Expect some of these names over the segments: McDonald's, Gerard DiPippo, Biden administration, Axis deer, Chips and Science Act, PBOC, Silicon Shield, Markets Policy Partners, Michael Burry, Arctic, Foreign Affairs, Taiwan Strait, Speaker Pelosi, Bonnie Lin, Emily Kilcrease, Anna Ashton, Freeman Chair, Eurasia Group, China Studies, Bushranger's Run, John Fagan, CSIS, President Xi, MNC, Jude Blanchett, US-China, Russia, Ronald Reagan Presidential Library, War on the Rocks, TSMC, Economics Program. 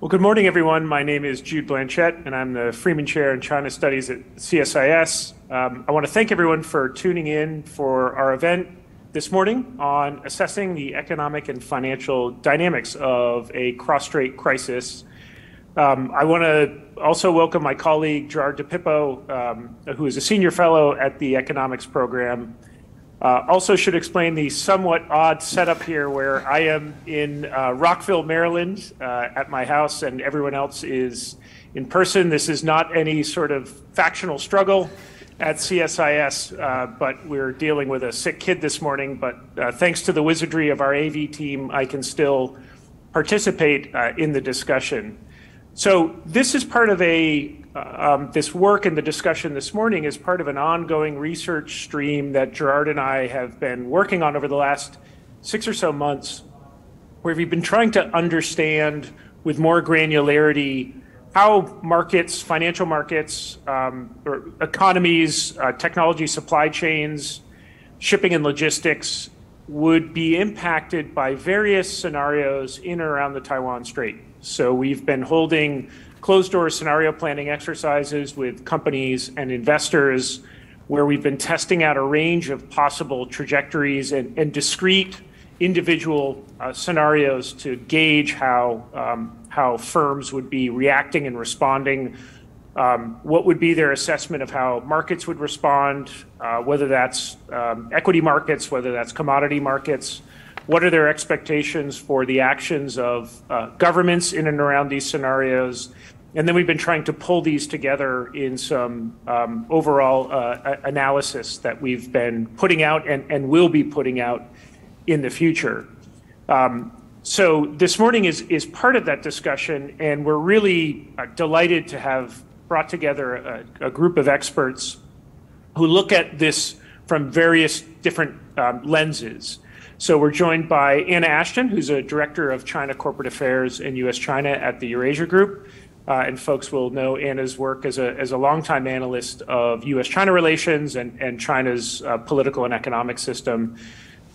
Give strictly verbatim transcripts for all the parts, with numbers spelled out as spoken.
Well, good morning, everyone. My name is Jude Blanchett, and I'm the Freeman Chair in China Studies at C S I S. Um, I want to thank everyone for tuning in for our event this morning on assessing the economic and financial dynamics of a cross-strait crisis. Um, I want to also welcome my colleague, Gerard DiPippo, um, who is a senior fellow at the economics program. Uh, also should explain the somewhat odd setup here where I am in uh, Rockville, Maryland uh, at my house and everyone else is in person. This is not any sort of factional struggle at C S I S, uh, but we're dealing with a sick kid this morning. But uh, thanks to the wizardry of our A V team, I can still participate uh, in the discussion. So this is part of a Uh, um, this work and the discussion this morning is part of an ongoing research stream that Gerard and I have been working on over the last six or so months, where we've been trying to understand with more granularity how markets, financial markets, um, or economies, uh, technology supply chains, shipping and logistics would be impacted by various scenarios in or around the Taiwan Strait. So we've been holding closed-door scenario planning exercises with companies and investors where we've been testing out a range of possible trajectories and, and discrete individual uh, scenarios to gauge how, um, how firms would be reacting and responding, um, what would be their assessment of how markets would respond, uh, whether that's um, equity markets, whether that's commodity markets. What are their expectations for the actions of uh, governments in and around these scenarios? And then we've been trying to pull these together in some um, overall uh, analysis that we've been putting out and, and will be putting out in the future. Um, so this morning is, is part of that discussion, and we're really uh, delighted to have brought together a, a group of experts who look at this from various different um, lenses. So we're joined by Anna Ashton, who's a director of China Corporate Affairs and U S China at the Eurasia Group. Uh, and folks will know Anna's work as a, as a longtime analyst of U S China relations and, and China's uh, political and economic system.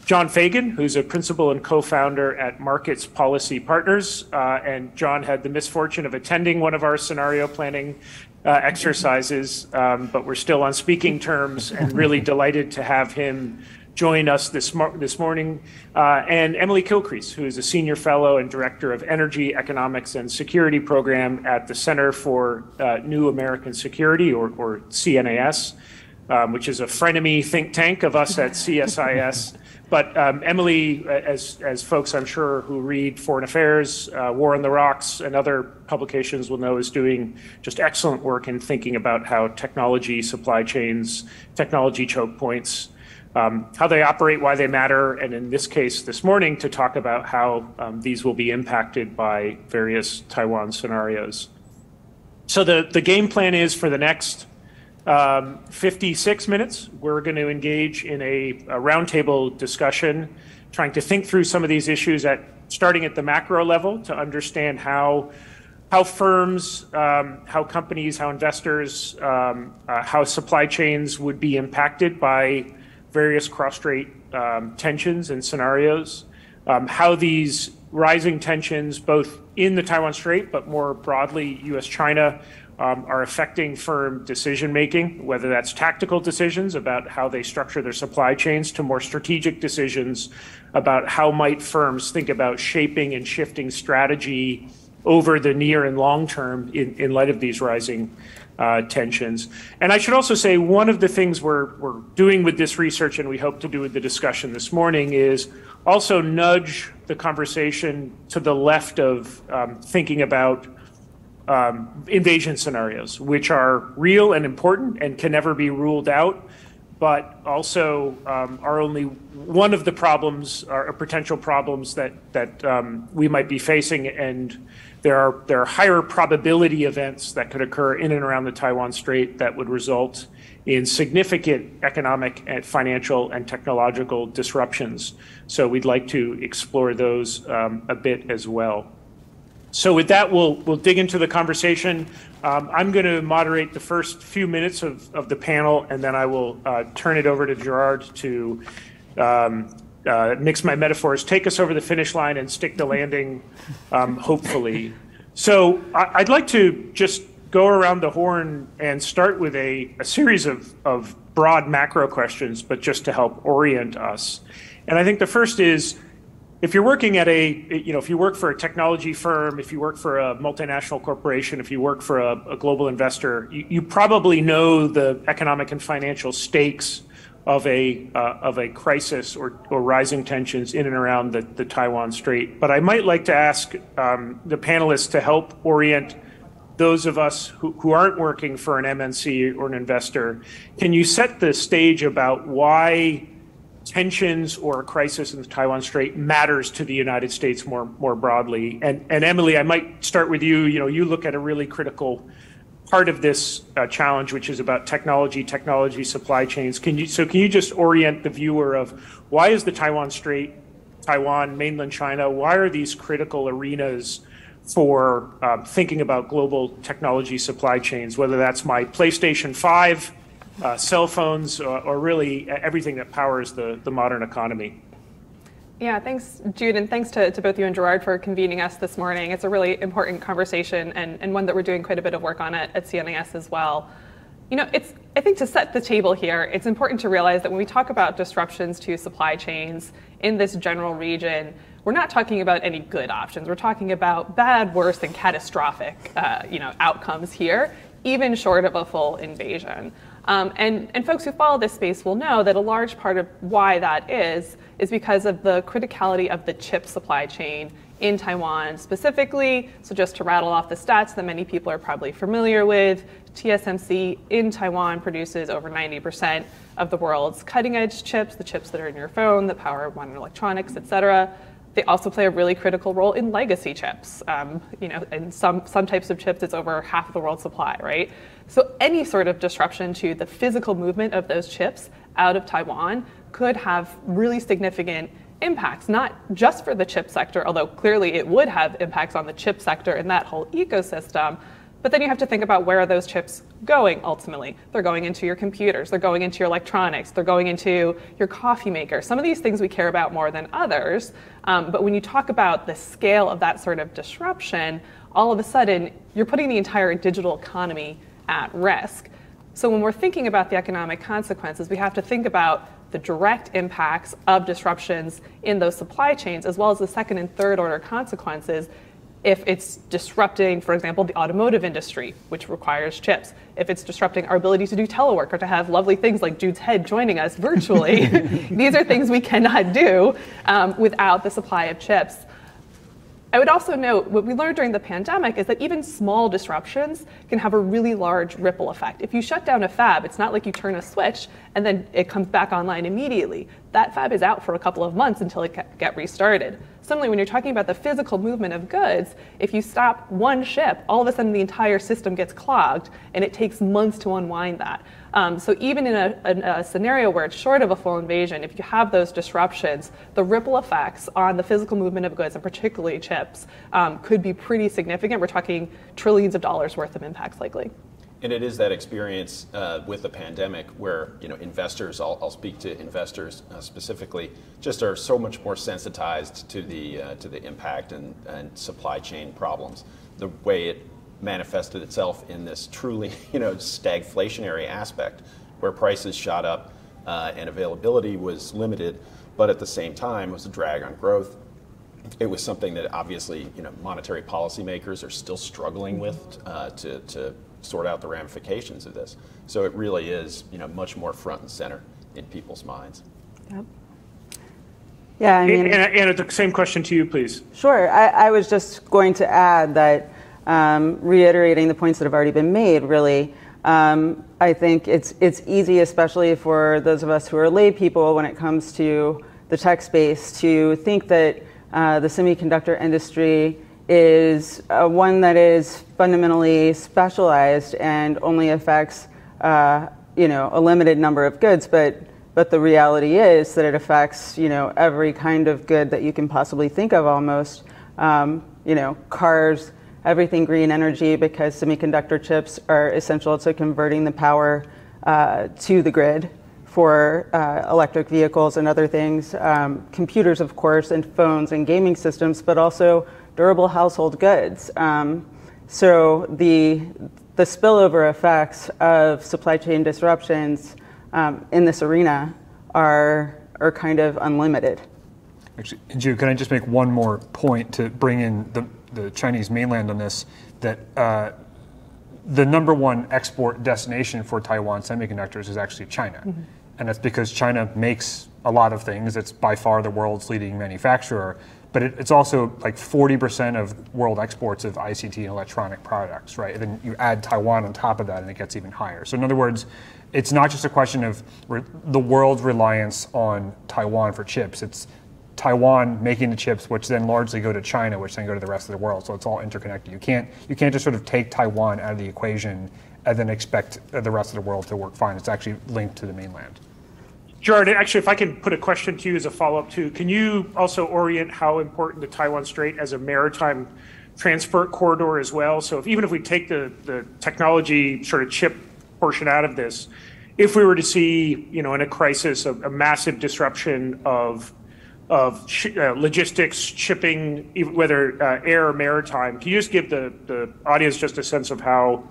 John Fagan, who's a principal and co-founder at Markets Policy Partners. Uh, and John had the misfortune of attending one of our scenario planning uh, exercises, um, but we're still on speaking terms and really delighted to have him join us this, this morning, uh, and Emily Kilcrease, who is a senior fellow and director of Energy, Economics, and Security Program at the Center for uh, New American Security, or, or C N A S, um, which is a frenemy think tank of us at C S I S. But um, Emily, as, as folks I'm sure who read Foreign Affairs, uh, War on the Rocks, and other publications will know, is doing just excellent work in thinking about how technology supply chains, technology choke points, Um, how they operate, why they matter, and in this case this morning to talk about how um, these will be impacted by various Taiwan scenarios. So the, the game plan is for the next um, fifty-six minutes, we're going to engage in a, a roundtable discussion, trying to think through some of these issues at starting at the macro level to understand how How firms, um, how companies, how investors, um, uh, how supply chains would be impacted by various cross-strait um, tensions and scenarios, um, how these rising tensions, both in the Taiwan Strait, but more broadly U S China, um, are affecting firm decision-making, whether that's tactical decisions about how they structure their supply chains to more strategic decisions about how might firms think about shaping and shifting strategy over the near and long term in, in light of these rising Uh, tensions. And I should also say one of the things we're, we're doing with this research and we hope to do with the discussion this morning is also nudge the conversation to the left of um, thinking about um, invasion scenarios, which are real and important and can never be ruled out, but also um, are only one of the problems or potential problems that, that um, we might be facing. And There are, there are higher probability events that could occur in and around the Taiwan Strait that would result in significant economic and financial and technological disruptions. So we'd like to explore those um, a bit as well. So with that, we'll, we'll dig into the conversation. Um, I'm going to moderate the first few minutes of, of the panel, and then I will uh, turn it over to Gerard to um, Uh, mix my metaphors, take us over the finish line and stick the landing, um, hopefully. So I'd like to just go around the horn and start with a, a series of, of broad macro questions, but just to help orient us. And I think the first is, if you're working at a, you know, if you work for a technology firm, if you work for a multinational corporation, if you work for a, a global investor, you, you probably know the economic and financial stakes of a uh, of a crisis or, or rising tensions in and around the, the Taiwan Strait. But I might like to ask um, the panelists to help orient those of us who, who aren't working for an M N C or an investor. Can you set the stage about why tensions or a crisis in the Taiwan Strait matters to the United States more more broadly? And, and Emily, I might start with you. You know, you look at a really critical part of this uh, challenge, which is about technology, technology supply chains. Can you so can you just orient the viewer of why is the Taiwan Strait, Taiwan, mainland China, why are these critical arenas for uh, thinking about global technology supply chains, whether that's my PlayStation five, uh, cell phones, or, or really everything that powers the, the modern economy? Yeah, thanks, Jude, and thanks to, to both you and Gerard for convening us this morning. It's a really important conversation and, and one that we're doing quite a bit of work on at, at C N A S as well. You know, it's, I think to set the table here, it's important to realize that when we talk about disruptions to supply chains in this general region, we're not talking about any good options. We're talking about bad, worse, and catastrophic uh, you know, outcomes here, even short of a full invasion. Um, and, and folks who follow this space will know that a large part of why that is, is because of the criticality of the chip supply chain in Taiwan specifically. So just to rattle off the stats that many people are probably familiar with, T S M C in Taiwan produces over ninety percent of the world's cutting edge chips, the chips that are in your phone, that power modern electronics, et cetera. They also play a really critical role in legacy chips. Um, you know, and some, some types of chips, it's over half of the world's supply, right? So any sort of disruption to the physical movement of those chips out of Taiwan could have really significant impacts, not just for the chip sector, although clearly it would have impacts on the chip sector and that whole ecosystem. But then you have to think about where are those chips going ultimately. They're going into your computers, they're going into your electronics, they're going into your coffee maker. Some of these things we care about more than others. Um, but when you talk about the scale of that sort of disruption, all of a sudden you're putting the entire digital economy at risk. So when we're thinking about the economic consequences, we have to think about the direct impacts of disruptions in those supply chains, as well as the second and third order consequences. If it's disrupting, for example, the automotive industry, which requires chips, if it's disrupting our ability to do telework or to have lovely things like Jude's head joining us virtually, these are things we cannot do um, without the supply of chips. I would also note what we learned during the pandemic is that even small disruptions can have a really large ripple effect. If you shut down a fab, it's not like you turn a switch and then it comes back online immediately. That fab is out for a couple of months until it gets restarted. Similarly, when you're talking about the physical movement of goods, if you stop one ship, all of a sudden the entire system gets clogged, and it takes months to unwind that. Um, so even in a, in a scenario where it's short of a full invasion, if you have those disruptions, the ripple effects on the physical movement of goods, and particularly chips, um, could be pretty significant. We're talking trillions of dollars worth of impacts likely. And it is that experience uh, with the pandemic where, you know, investors, I'll, I'll speak to investors uh, specifically, just are so much more sensitized to the uh, to the impact and, and supply chain problems. The way it manifested itself in this truly, you know, stagflationary aspect where prices shot up uh, and availability was limited, but at the same time was a drag on growth. It was something that obviously, you know, monetary policymakers are still struggling with uh, to, to sort out the ramifications of this. So it really is, you know, much more front and center in people's minds. Yep. Yeah, I mean, Anna, the same question to you, please. Sure. I, I was just going to add that, um, reiterating the points that have already been made, really, um, I think it's it's easy, especially for those of us who are lay people when it comes to the tech space, to think that uh, the semiconductor industry is uh, one that is fundamentally specialized and only affects, uh, you know, a limited number of goods. But but the reality is that it affects, you know, every kind of good that you can possibly think of almost. Um, you know, cars, everything green energy, because semiconductor chips are essential to converting the power uh, to the grid for uh, electric vehicles and other things. Um, computers, of course, and phones and gaming systems, but also durable household goods. Um, so the the spillover effects of supply chain disruptions um, in this arena are are kind of unlimited. Actually, Jude, can I just make one more point to bring in the, the Chinese mainland on this? That uh, the number one export destination for Taiwan semiconductors is actually China. Mm-hmm. And that's because China makes a lot of things. It's by far the world's leading manufacturer. But it, it's also like forty percent of world exports of I C T and electronic products, right? And then you add Taiwan on top of that, and it gets even higher. So in other words, it's not just a question of re- the world's reliance on Taiwan for chips. It's Taiwan making the chips, which then largely go to China, which then go to the rest of the world. So it's all interconnected. You can't you can't just sort of take Taiwan out of the equation and then expect the rest of the world to work fine. It's actually linked to the mainland. Gerard, actually, if I can put a question to you as a follow-up too, can you also orient how important the Taiwan Strait as a maritime transport corridor as well? So if, even if we take the, the technology sort of chip portion out of this, if we were to see, you know, in a crisis, a, a massive disruption of of sh- uh, logistics, shipping, whether uh, air or maritime. Can you just give the, the audience just a sense of how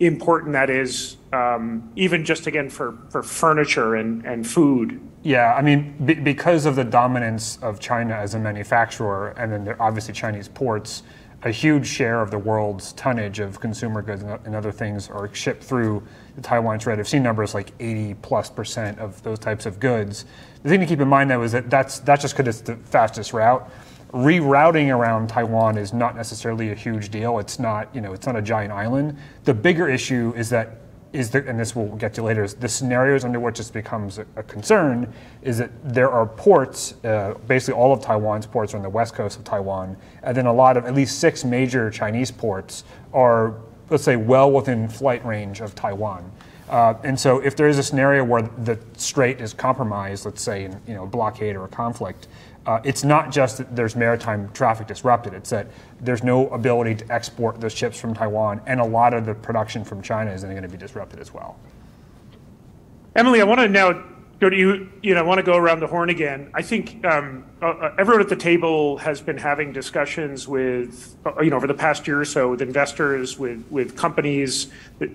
important that is, um, even just, again, for, for furniture and, and food? Yeah, I mean, b- because of the dominance of China as a manufacturer, and then there are obviously Chinese ports, a huge share of the world's tonnage of consumer goods and other things are shipped through the Taiwan Strait. I've seen numbers like eighty plus percent of those types of goods. The thing to keep in mind, though, is that that's, that's just because it's the fastest route. Rerouting around Taiwan is not necessarily a huge deal. It's not, you know, it's not a giant island. The bigger issue is that is there, and this we'll get to later, is the scenarios under which this becomes a, a concern is that there are ports, uh, basically all of Taiwan's ports are on the west coast of Taiwan, and then a lot of, at least six major Chinese ports are, let's say, well within flight range of Taiwan. Uh, and so if there is a scenario where the strait is compromised, let's say in, you know, blockade or a conflict, Uh, it's not just that there's maritime traffic disrupted, it's that there's no ability to export those chips from Taiwan, and a lot of the production from China is going to be disrupted as well. Emily, I want to now go to you, you know, I want to go around the horn again. I think um, uh, everyone at the table has been having discussions with, uh, you know, over the past year or so with investors, with, with companies,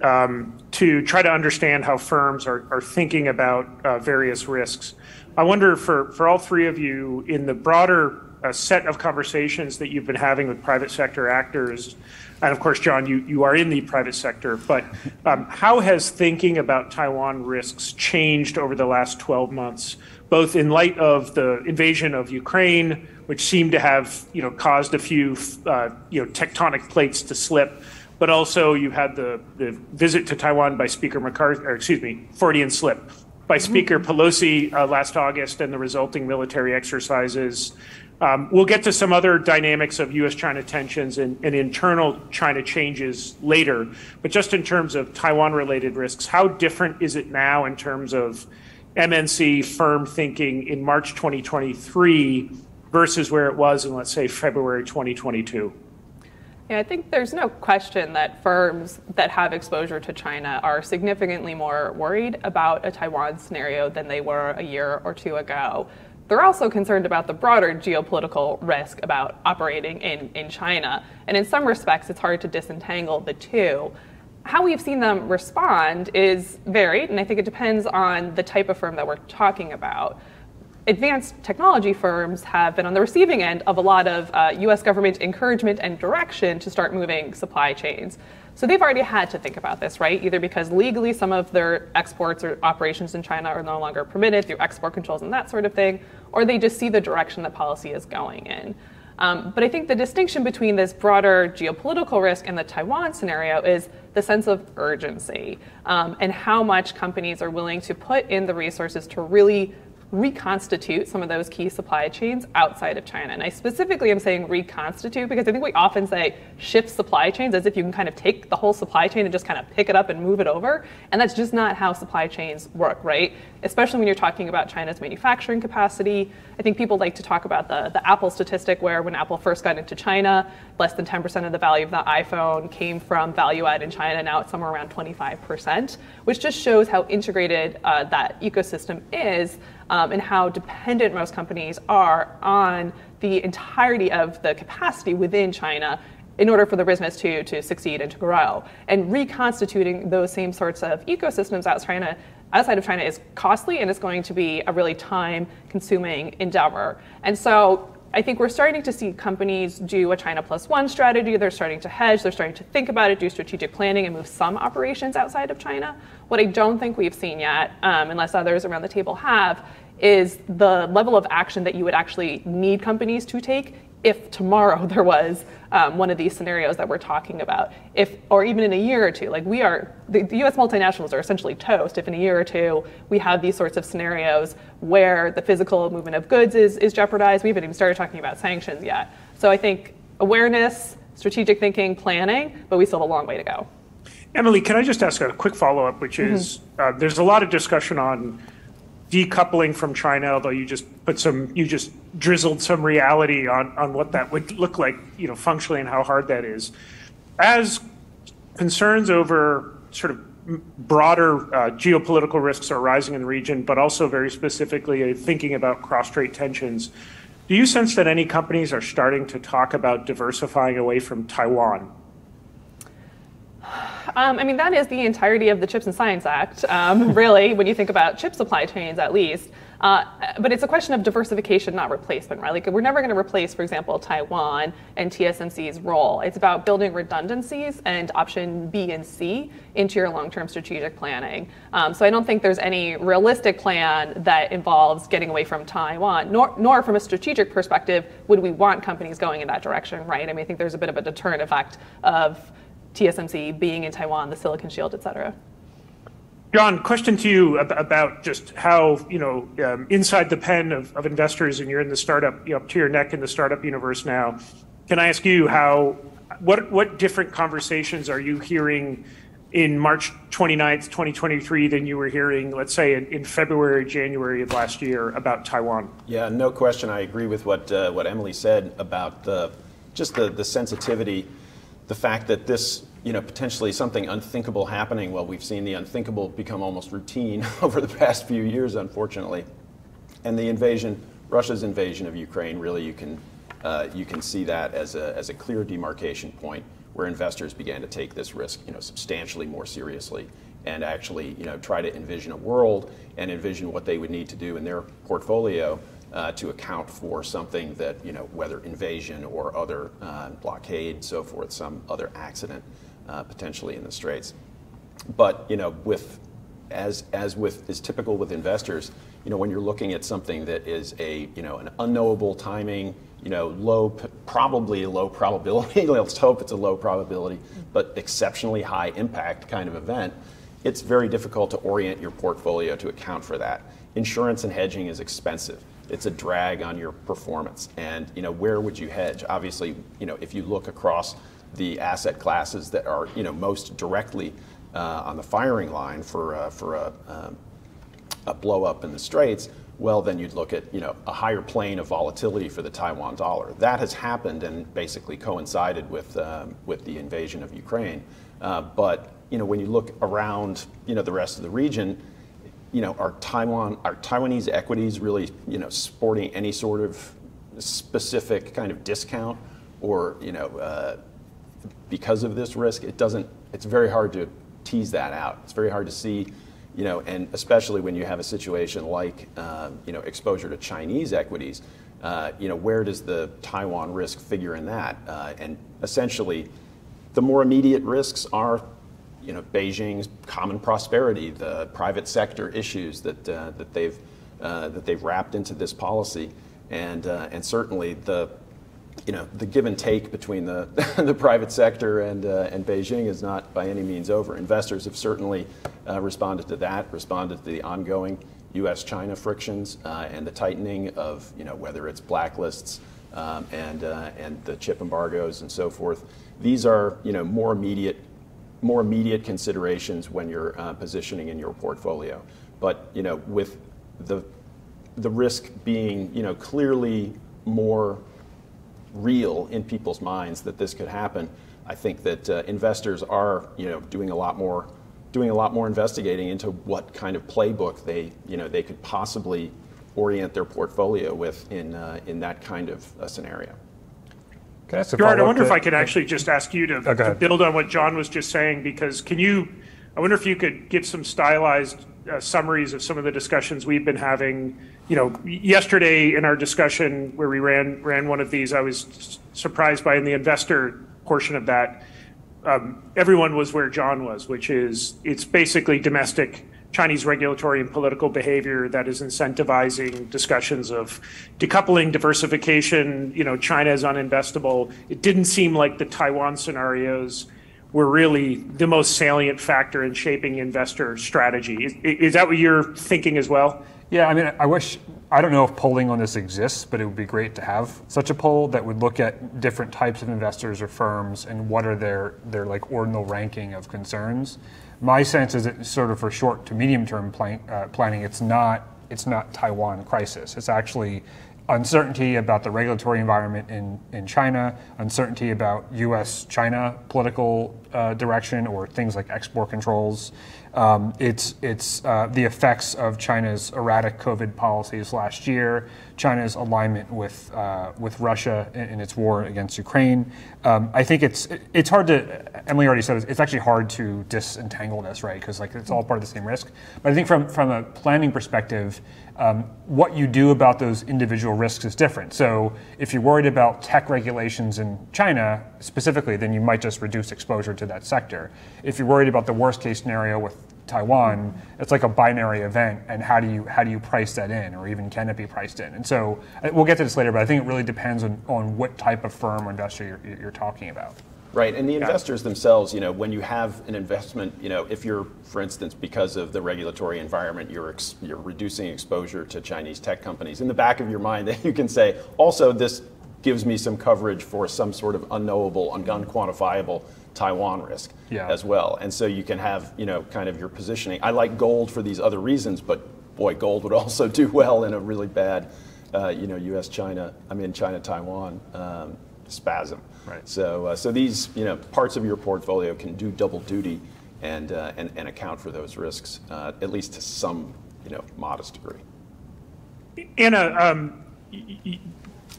um, to try to understand how firms are, are thinking about uh, various risks. I wonder for, for all three of you, in the broader uh, set of conversations that you've been having with private sector actors, and of course, John, you, you are in the private sector, but um, how has thinking about Taiwan risks changed over the last twelve months, both in light of the invasion of Ukraine, which seemed to have, you know, caused a few uh, you know, tectonic plates to slip, but also you had the, the visit to Taiwan by Speaker McCarthy, or excuse me, Freudian slip, by Speaker Pelosi uh, last August, and the resulting military exercises. Um, we'll get to some other dynamics of U S China tensions and, and internal China changes later. But just in terms of Taiwan-related risks, how different is it now in terms of M N C firm thinking in March twenty twenty-three versus where it was in, let's say, February twenty twenty-two? Yeah, I think there's no question that firms that have exposure to China are significantly more worried about a Taiwan scenario than they were a year or two ago. They're also concerned about the broader geopolitical risk about operating in, in China. And in some respects, it's hard to disentangle the two. How we've seen them respond is varied, and I think it depends on the type of firm that we're talking about. Advanced technology firms have been on the receiving end of a lot of uh, U S government encouragement and direction to start moving supply chains. So they've already had to think about this, right? Either because legally some of their exports or operations in China are no longer permitted through export controls and that sort of thing, or they just see the direction that policy is going in. Um, but I think the distinction between this broader geopolitical risk and the Taiwan scenario is the sense of urgency, um, and how much companies are willing to put in the resources to really reconstitute some of those key supply chains outside of China. And I specifically am saying reconstitute because I think we often say shift supply chains as if you can kind of take the whole supply chain and just kind of pick it up and move it over. And that's just not how supply chains work, right? Especially when you're talking about China's manufacturing capacity. I think people like to talk about the, the Apple statistic where when Apple first got into China, less than ten percent of the value of the iPhone came from value add in China. Now it's somewhere around twenty-five percent, which just shows how integrated uh, that ecosystem is. um, and how dependent most companies are on the entirety of the capacity within China in order for the business to, to succeed and to grow. And reconstituting those same sorts of ecosystems outside China, outside of China is costly, and it's going to be a really time-consuming endeavor. And so I think we're starting to see companies do a China plus one strategy. They're starting to hedge, they're starting to think about it, do strategic planning, and move some operations outside of China. What I don't think we've seen yet, um, unless others around the table have, is the level of action that you would actually need companies to take if tomorrow there was um, one of these scenarios that we're talking about, if, or even in a year or two. Like, we are, the, the U S multinationals are essentially toast if in a year or two we have these sorts of scenarios where the physical movement of goods is, is jeopardized. We haven't even started talking about sanctions yet. So I think awareness, strategic thinking, planning, but we still have a long way to go. Emily, can I just ask a quick follow-up, which is, mm-hmm. uh, there's a lot of discussion on decoupling from China, although you just put some, you just drizzled some reality on, on what that would look like, you know, functionally, and how hard that is. As concerns over sort of broader uh, geopolitical risks are rising in the region, but also very specifically thinking about cross-strait tensions, do you sense that any companies are starting to talk about diversifying away from Taiwan? Um, I mean, that is the entirety of the Chips and Science Act, um, really, when you think about chip supply chains, at least. Uh, but it's a question of diversification, not replacement, right? Like, we're never going to replace, for example, Taiwan and T S M C's role. It's about building redundancies and option B and C into your long-term strategic planning. Um, so I don't think there's any realistic plan that involves getting away from Taiwan, nor, nor from a strategic perspective would we want companies going in that direction, right? I mean, I think there's a bit of a deterrent effect of T S M C being in Taiwan, the Silicon Shield, et cetera. John, question to you about just how, you know, um, inside the pen of, of investors, and you're in the startup, you know, up to your neck in the startup universe now. Can I ask you how, what, what different conversations are you hearing in March twenty-ninth, twenty twenty-three than you were hearing, let's say, in, in February, January of last year about Taiwan? Yeah, no question. I agree with what, uh, what Emily said about uh, just the, the sensitivity. The fact that this, you know, potentially something unthinkable happening, well, we've seen the unthinkable become almost routine over the past few years, unfortunately. And the invasion, Russia's invasion of Ukraine, really you can, uh, you can see that as a, as a clear demarcation point where investors began to take this risk, you know, substantially more seriously and actually, you know, try to envision a world and envision what they would need to do in their portfolio Uh, to account for something that, you know, whether invasion or other uh, blockade, so forth, some other accident uh, potentially in the Straits. But, you know, with, as as with is typical with investors, you know, when you're looking at something that is a, you know, an unknowable timing, you know, low, probably low probability, let's hope it's a low probability, but exceptionally high impact kind of event, it's very difficult to orient your portfolio to account for that. Insurance and hedging is expensive. It's a drag on your performance. And, you know, where would you hedge? Obviously, you know, if you look across the asset classes that are, you know, most directly uh, on the firing line for, uh, for a, um, a blow up in the Straits, well, then you'd look at, you know, a higher plane of volatility for the Taiwan dollar. That has happened and basically coincided with, um, with the invasion of Ukraine. Uh, but, you know, when you look around, you know, the rest of the region, you know, are Taiwan, are Taiwanese equities really, you know, sporting any sort of specific kind of discount, or, you know, uh, because of this risk? It doesn't. It's very hard to tease that out. It's very hard to see, you know, and especially when you have a situation like, um, you know, exposure to Chinese equities. Uh, you know, where does the Taiwan risk figure in that? Uh, and essentially, the more immediate risks are, you know, Beijing's common prosperity, the private sector issues that uh, that they've uh, that they've wrapped into this policy, and uh, and certainly the, you know, the give and take between the the private sector and uh, and Beijing is not by any means over. Investors have certainly uh, responded to that, responded to the ongoing U S China frictions uh, and the tightening of, you know, whether it's blacklists um, and uh, and the chip embargoes and so forth. These are, you know, more immediate. more immediate considerations when you're uh, positioning in your portfolio. But, you know, with the the risk being, you know, clearly more real in people's minds that this could happen, I think that uh, investors are, you know, doing a lot more doing a lot more investigating into what kind of playbook they, you know, they could possibly orient their portfolio with in uh, in that kind of a scenario. Can I ask a Gerard, I wonder to, if I could actually just ask you to, oh, to build on what John was just saying, because can you, I wonder if you could give some stylized uh, summaries of some of the discussions we've been having. You know, yesterday in our discussion where we ran ran one of these, I was surprised by in the investor portion of that, um, everyone was where John was, which is it's basically domestic Chinese regulatory and political behavior that is incentivizing discussions of decoupling, diversification, you know, China is uninvestable. It didn't seem like the Taiwan scenarios were really the most salient factor in shaping investor strategy. Is, is that what you're thinking as well? Yeah, I mean, I wish, I don't know if polling on this exists, but it would be great to have such a poll that would look at different types of investors or firms and what are their, their like ordinal ranking of concerns. My sense is that sort of for short to medium term plan, uh, planning, it's not it's not Taiwan crisis. It's actually uncertainty about the regulatory environment in, in China, uncertainty about U S China political uh, direction or things like export controls. Um, it's it's uh, the effects of China's erratic COVID policies last year, China's alignment with uh, with Russia in, in its war against Ukraine. Um, I think it's it's hard to. Emily already said it's actually hard to disentangle this, right? Because like it's all part of the same risk. But I think from from a planning perspective, um, what you do about those individual risks is different. So if you're worried about tech regulations in China specifically, then you might just reduce exposure to that sector. If you're worried about the worst case scenario with Taiwan, it's like a binary event, and how do you how do you price that in, or even can it be priced in? And so we'll get to this later, but I think it really depends on, on what type of firm or investor you're, you're talking about. Right, and the investors themselves, you know, when you have an investment, you know, if you're, for instance, because of the regulatory environment, you're ex you're reducing exposure to Chinese tech companies. In the back of your mind, that you can say, also this gives me some coverage for some sort of unknowable, unquantifiable Taiwan risk yeah. as well. And so you can have, you know, kind of your positioning. I like gold for these other reasons, but boy, gold would also do well in a really bad, uh, you know, U S China, I mean, China-Taiwan um, spasm. Right. So, uh, so these, you know, parts of your portfolio can do double duty and, uh, and, and account for those risks, uh, at least to some, you know, modest degree. Anna, um,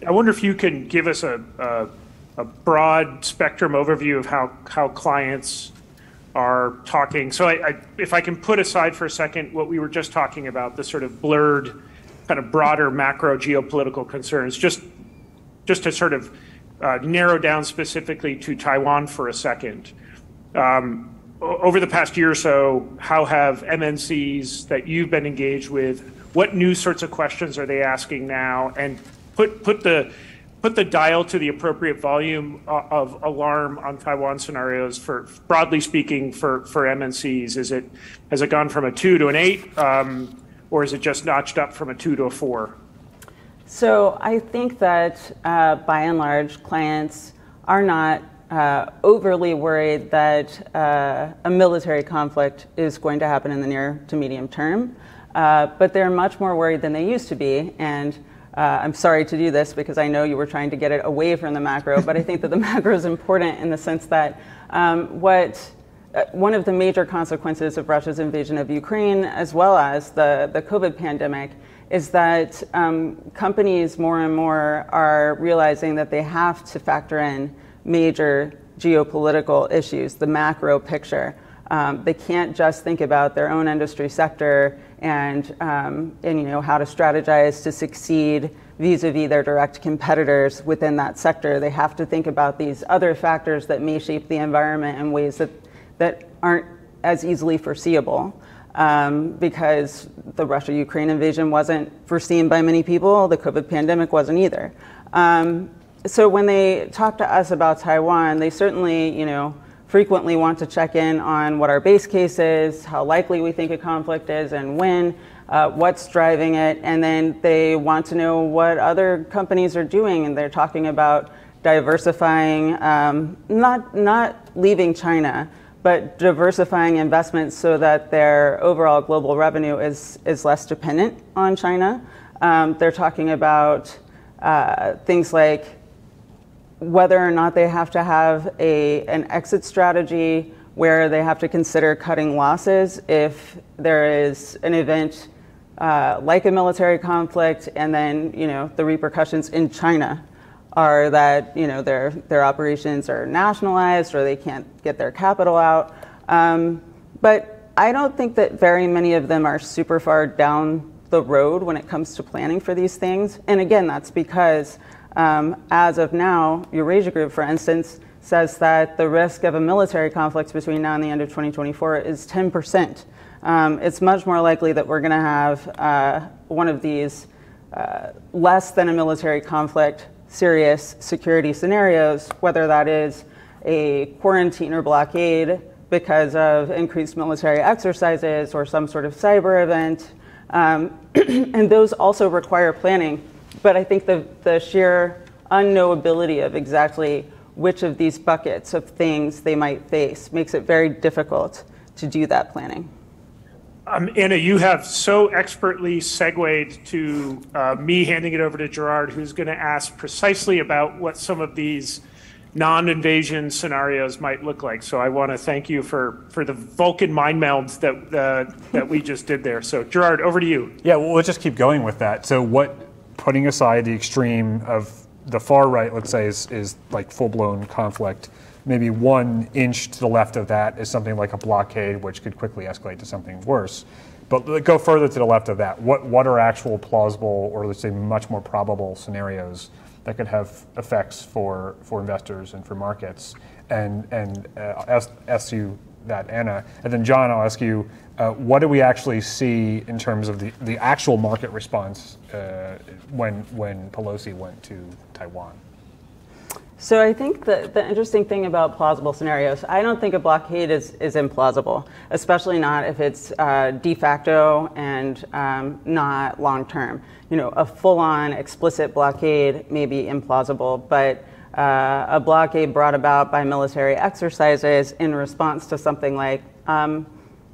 I wonder if you can give us a, a a broad spectrum overview of how, how clients are talking. So I, I, if I can put aside for a second what we were just talking about, the sort of blurred kind of broader macro geopolitical concerns, just, just to sort of uh, narrow down specifically to Taiwan for a second. Um, over the past year or so, how have M N Cs that you've been engaged with, what new sorts of questions are they asking now? And put, put the, Put the dial to the appropriate volume of alarm on Taiwan scenarios for, broadly speaking, for, for M N Cs. Is it, has it gone from a two to an eight, um, or is it just notched up from a two to a four? So I think that uh, by and large, clients are not uh, overly worried that uh, a military conflict is going to happen in the near to medium term, uh, but they're much more worried than they used to be. And Uh, I'm sorry to do this because I know you were trying to get it away from the macro, but I think that the macro is important in the sense that um, what uh, one of the major consequences of Russia's invasion of Ukraine, as well as the, the COVID pandemic, is that um, companies more and more are realizing that they have to factor in major geopolitical issues, the macro picture. Um, they can't just think about their own industry sector and, um, and you know, how to strategize to succeed vis-a-vis their direct competitors within that sector. They have to think about these other factors that may shape the environment in ways that, that aren't as easily foreseeable. Um, because the Russia-Ukraine invasion wasn't foreseen by many people, the COVID pandemic wasn't either. Um, so when they talk to us about Taiwan, they certainly, you know, frequently want to check in on what our base case is, how likely we think a conflict is and when, uh, what's driving it, and then they want to know what other companies are doing, and they're talking about diversifying, um, not, not leaving China, but diversifying investments so that their overall global revenue is, is less dependent on China. Um, they're talking about uh, things like whether or not they have to have a, an exit strategy where they have to consider cutting losses if there is an event uh, like a military conflict, and then, you know, the repercussions in China are that, you know, their their operations are nationalized or they can't get their capital out. Um, but I don't think that very many of them are super far down the road when it comes to planning for these things. And again, that's because um, as of now, Eurasia Group, for instance, says that the risk of a military conflict between now and the end of twenty twenty-four is ten percent. Um, it's much more likely that we're going to have uh, one of these uh, less than a military conflict serious security scenarios, whether that is a quarantine or blockade because of increased military exercises or some sort of cyber event. Um, and those also require planning. But I think the, the sheer unknowability of exactly which of these buckets of things they might face makes it very difficult to do that planning. Um, Anna, you have so expertly segued to uh, me handing it over to Gerard, who's going to ask precisely about what some of these non-invasion scenarios might look like. So I want to thank you for, for the Vulcan mind melds that, uh, that we just did there. So Gerard, over to you. Yeah, well, let's just keep going with that. So what, putting aside the extreme of the far right, let's say, is, is like full-blown conflict. Maybe one inch to the left of that is something like a blockade, which could quickly escalate to something worse. But go further to the left of that. What, what are actual plausible, or let's say much more probable scenarios that could have effects for, for investors and for markets? And, and uh, I'll ask you that, Anna. And then John, I'll ask you, uh, what do we actually see in terms of the, the actual market response uh, when, when Pelosi went to Taiwan? So I think the, the interesting thing about plausible scenarios, I don't think a blockade is, is implausible, especially not if it's uh, de facto and um, not long term. You know, a full-on explicit blockade may be implausible, but uh, a blockade brought about by military exercises in response to something like um,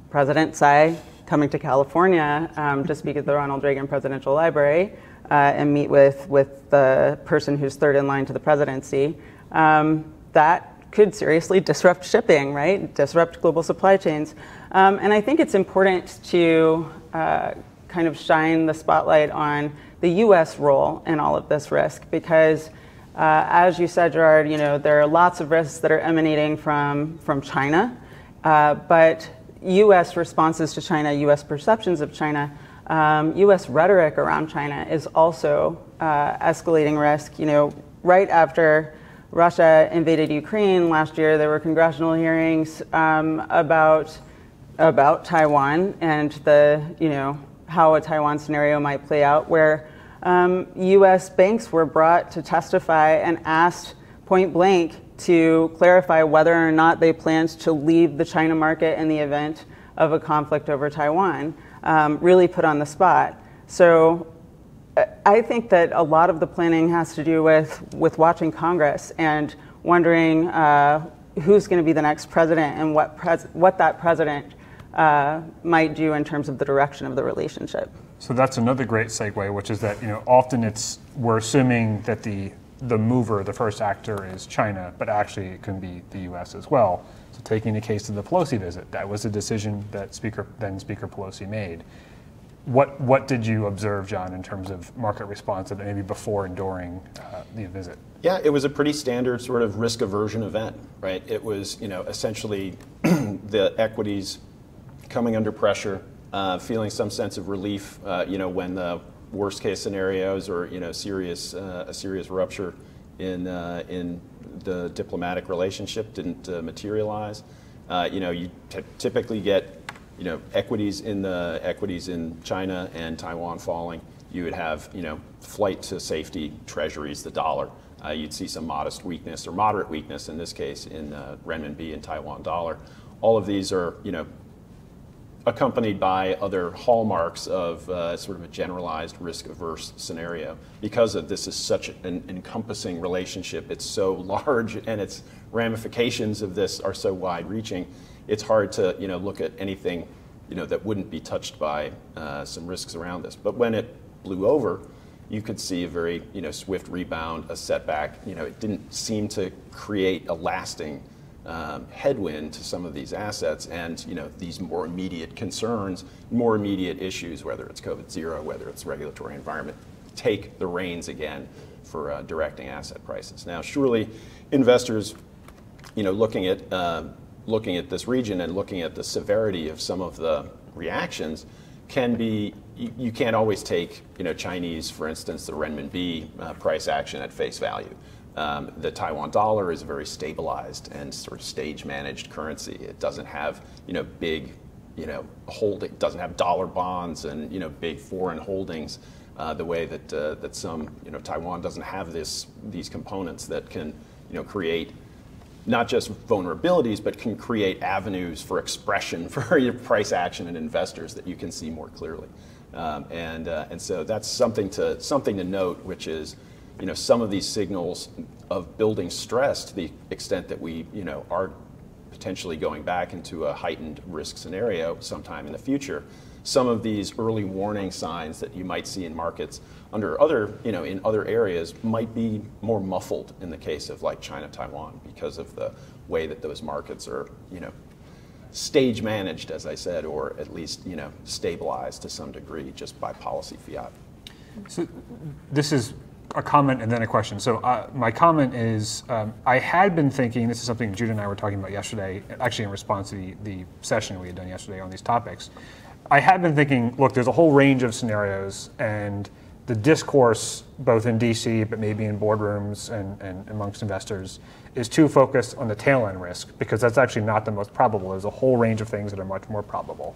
President Xi coming to California um, to speak at the Ronald Reagan Presidential Library, Uh, and meet with, with the person who's third in line to the presidency, um, that could seriously disrupt shipping, right? Disrupt global supply chains. Um, and I think it's important to uh, kind of shine the spotlight on the U S role in all of this risk, because uh, as you said, Gerard, you know, there are lots of risks that are emanating from, from China, uh, but U S responses to China, U S perceptions of China, Um, U S rhetoric around China is also uh, escalating risk. You know, right after Russia invaded Ukraine last year, there were congressional hearings um, about about Taiwan and the, you know, how a Taiwan scenario might play out, where um, U S banks were brought to testify and asked point blank to clarify whether or not they planned to leave the China market in the event of a conflict over Taiwan. Um, really put on the spot. So I think that a lot of the planning has to do with, with watching Congress and wondering uh, who's going to be the next president and what, pres what that president uh, might do in terms of the direction of the relationship. So that's another great segue, which is that, you know, often it's, we're assuming that the, the mover, the first actor is China, but actually it can be the U S as well. So taking the case of the Pelosi visit, that was a decision that Speaker, then Speaker Pelosi made. What, what did you observe, John, in terms of market response maybe before and during uh, the visit? Yeah, it was a pretty standard sort of risk aversion event, right? It was, you know, essentially the equities coming under pressure, uh, feeling some sense of relief, uh, you know, when the worst case scenarios or, you know, serious, uh, a serious rupture in, uh, in the diplomatic relationship didn't uh, materialize. Uh, you know, you t typically get, you know, equities in the equities in China and Taiwan falling. You would have, you know, flight to safety treasuries, the dollar. Uh, you'd see some modest weakness or moderate weakness in this case in uh, renminbi and Taiwan dollar. All of these are, you know, accompanied by other hallmarks of uh, sort of a generalized risk-averse scenario. Because of this is such an encompassing relationship, it's so large, and its ramifications of this are so wide-reaching, it's hard to, you know, look at anything, you know, that wouldn't be touched by uh, some risks around this. But when it blew over, you could see a very, you know, swift rebound, a setback. You know, it didn't seem to create a lasting um, headwind to some of these assets and, you know, these more immediate concerns, more immediate issues, whether it's COVID zero, whether it's regulatory environment, take the reins again for uh, directing asset prices. Now, surely investors, you know, looking at, uh, looking at this region and looking at the severity of some of the reactions can be, you, you can't always take, you know, Chinese, for instance, the renminbi uh, price action at face value. Um, the Taiwan dollar is a very stabilized and sort of stage managed currency. It doesn't have, you know, big, you know, hold, it doesn't have dollar bonds and, you know, big foreign holdings uh, the way that, uh, that some, you know, Taiwan doesn't have this, these components that can, you know, create not just vulnerabilities, but can create avenues for expression for your price action and investors that you can see more clearly. Um, and, uh, and so that's something to, something to note, which is, you know, some of these signals of building stress to the extent that we, you know, are potentially going back into a heightened risk scenario sometime in the future. Some of these early warning signs that you might see in markets under other, you know, in other areas might be more muffled in the case of like China, Taiwan, because of the way that those markets are, you know, stage managed, as I said, or at least, you know, stabilized to some degree just by policy fiat. So this is a comment and then a question. So uh, my comment is, um, I had been thinking, this is something Jude and I were talking about yesterday, actually in response to the, the session we had done yesterday on these topics. I had been thinking, look, there's a whole range of scenarios, and the discourse, both in D C, but maybe in boardrooms and, and amongst investors, is too focused on the tail end risk, because that's actually not the most probable. There's a whole range of things that are much more probable.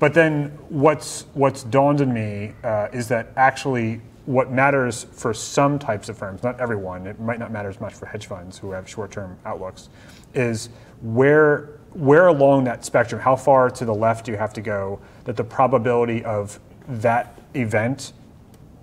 But then what's, what's dawned on me uh, is that actually what matters for some types of firms, not everyone, it might not matter as much for hedge funds who have short-term outlooks, is where, where along that spectrum, how far to the left do you have to go that the probability of that event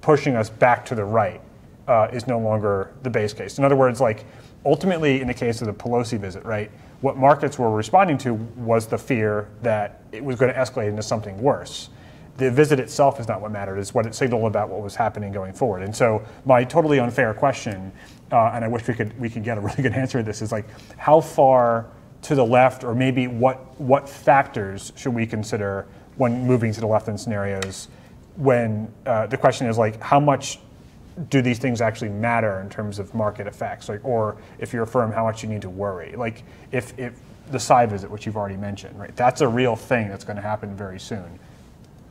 pushing us back to the right uh, is no longer the base case. In other words, like ultimately in the case of the Pelosi visit, right, what markets were responding to was the fear that it was going to escalate into something worse. The visit itself is not what mattered, it's what it signaled about what was happening going forward. And so my totally unfair question, uh, and I wish we could we could get a really good answer to this, is like how far to the left, or maybe what what factors should we consider when moving to the left in scenarios when uh, the question is like how much do these things actually matter in terms of market effects? Like, or if you're a firm, how much you need to worry? Like if, if the Psy visit, which you've already mentioned, right? That's a real thing that's gonna happen very soon.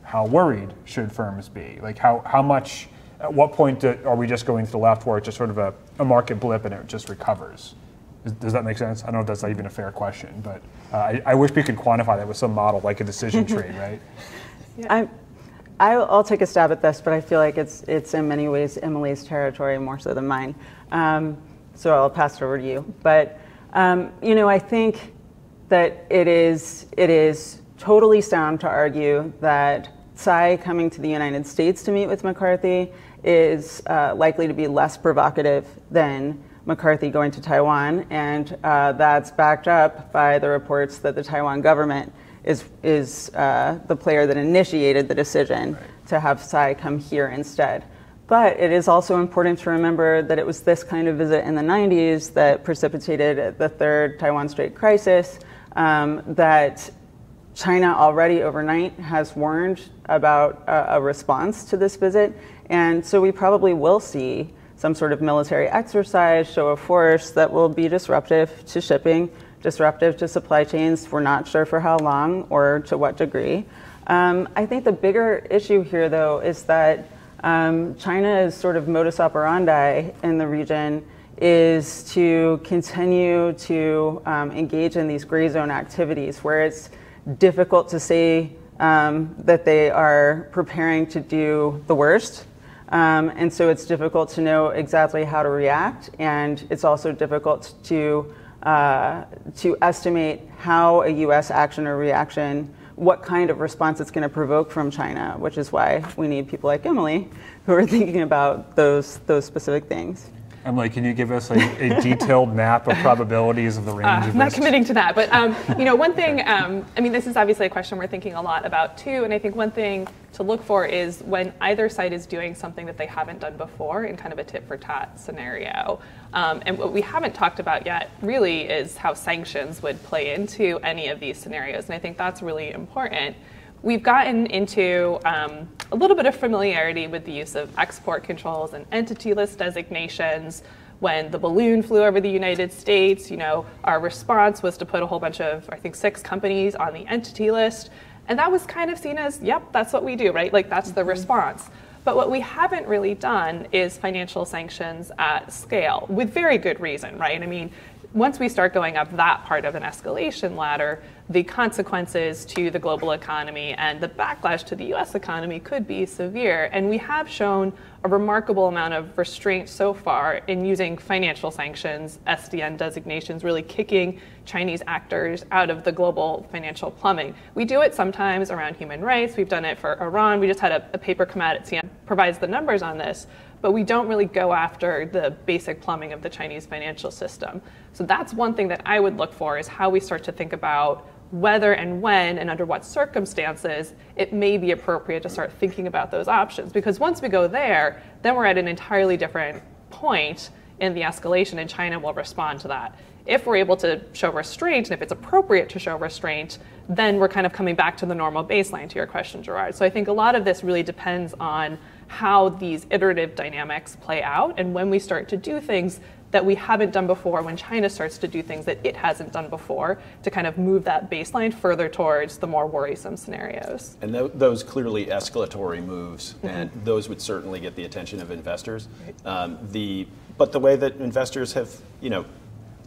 How worried should firms be? Like how, how much, at what point do, are we just going to the left where it's just sort of a, a market blip and it just recovers? Is, does that make sense? I don't know if that's even a fair question, but uh, I, I wish we could quantify that with some model, like a decision tree, right? Yeah. I'm, I'll, I'll take a stab at this, but I feel like it's, it's in many ways Emily's territory more so than mine. Um, so I'll pass it over to you. But, um, you know, I think that it is, it is totally sound to argue that Tsai coming to the United States to meet with McCarthy is uh, likely to be less provocative than McCarthy going to Taiwan, and uh, that's backed up by the reports that the Taiwan government is, is uh, the player that initiated the decision right. to have Tsai come here instead. But it is also important to remember that it was this kind of visit in the nineties that precipitated the third Taiwan Strait crisis, um, that China already overnight has warned about a response to this visit. And so we probably will see some sort of military exercise, show of force that will be disruptive to shipping, disruptive to supply chains. We're not sure for how long or to what degree. Um, I think the bigger issue here, though, is that um, China's sort of modus operandi in the region is to continue to um, engage in these gray zone activities where it's difficult to say um, that they are preparing to do the worst. Um, and so it's difficult to know exactly how to react. And it's also difficult to, uh, to estimate how a U S action or reaction, what kind of response it's gonna provoke from China, which is why we need people like Emily who are thinking about those, those specific things. Emily, can you give us a, a detailed map of probabilities of the range uh, of risks? I'm not committing to that, but um, you know, one thing, um, I mean, this is obviously a question we're thinking a lot about too, and I think one thing to look for is when either side is doing something that they haven't done before in kind of a tit-for-tat scenario. Um, and what we haven't talked about yet really is how sanctions would play into any of these scenarios, and I think that's really important. We've gotten into um, a little bit of familiarity with the use of export controls and entity list designations. When the balloon flew over the United States, you know, our response was to put a whole bunch of, I think, six companies on the entity list. And that was kind of seen as, yep, that's what we do, right? Like, that's the response. But what we haven't really done is financial sanctions at scale, with very good reason, right? I mean, once we start going up that part of an escalation ladder, the consequences to the global economy and the backlash to the U S economy could be severe. And we have shown a remarkable amount of restraint so far in using financial sanctions, S D N designations, really kicking Chinese actors out of the global financial plumbing. We do it sometimes around human rights. We've done it for Iran. We just had a, a paper come out at C N A S, provides the numbers on this, but we don't really go after the basic plumbing of the Chinese financial system. So that's one thing that I would look for, is how we start to think about whether and when and under what circumstances it may be appropriate to start thinking about those options. Because once we go there, then we're at an entirely different point in the escalation, and China will respond to that. If we're able to show restraint, and if it's appropriate to show restraint, then we're kind of coming back to the normal baseline, to your question, Gerard. So I think a lot of this really depends on how these iterative dynamics play out, and when we start to do things that we haven't done before, when China starts to do things that it hasn't done before, to kind of move that baseline further towards the more worrisome scenarios. And th those clearly escalatory moves, mm-hmm. and those would certainly get the attention of investors. Um, the, but the way that investors have, you know,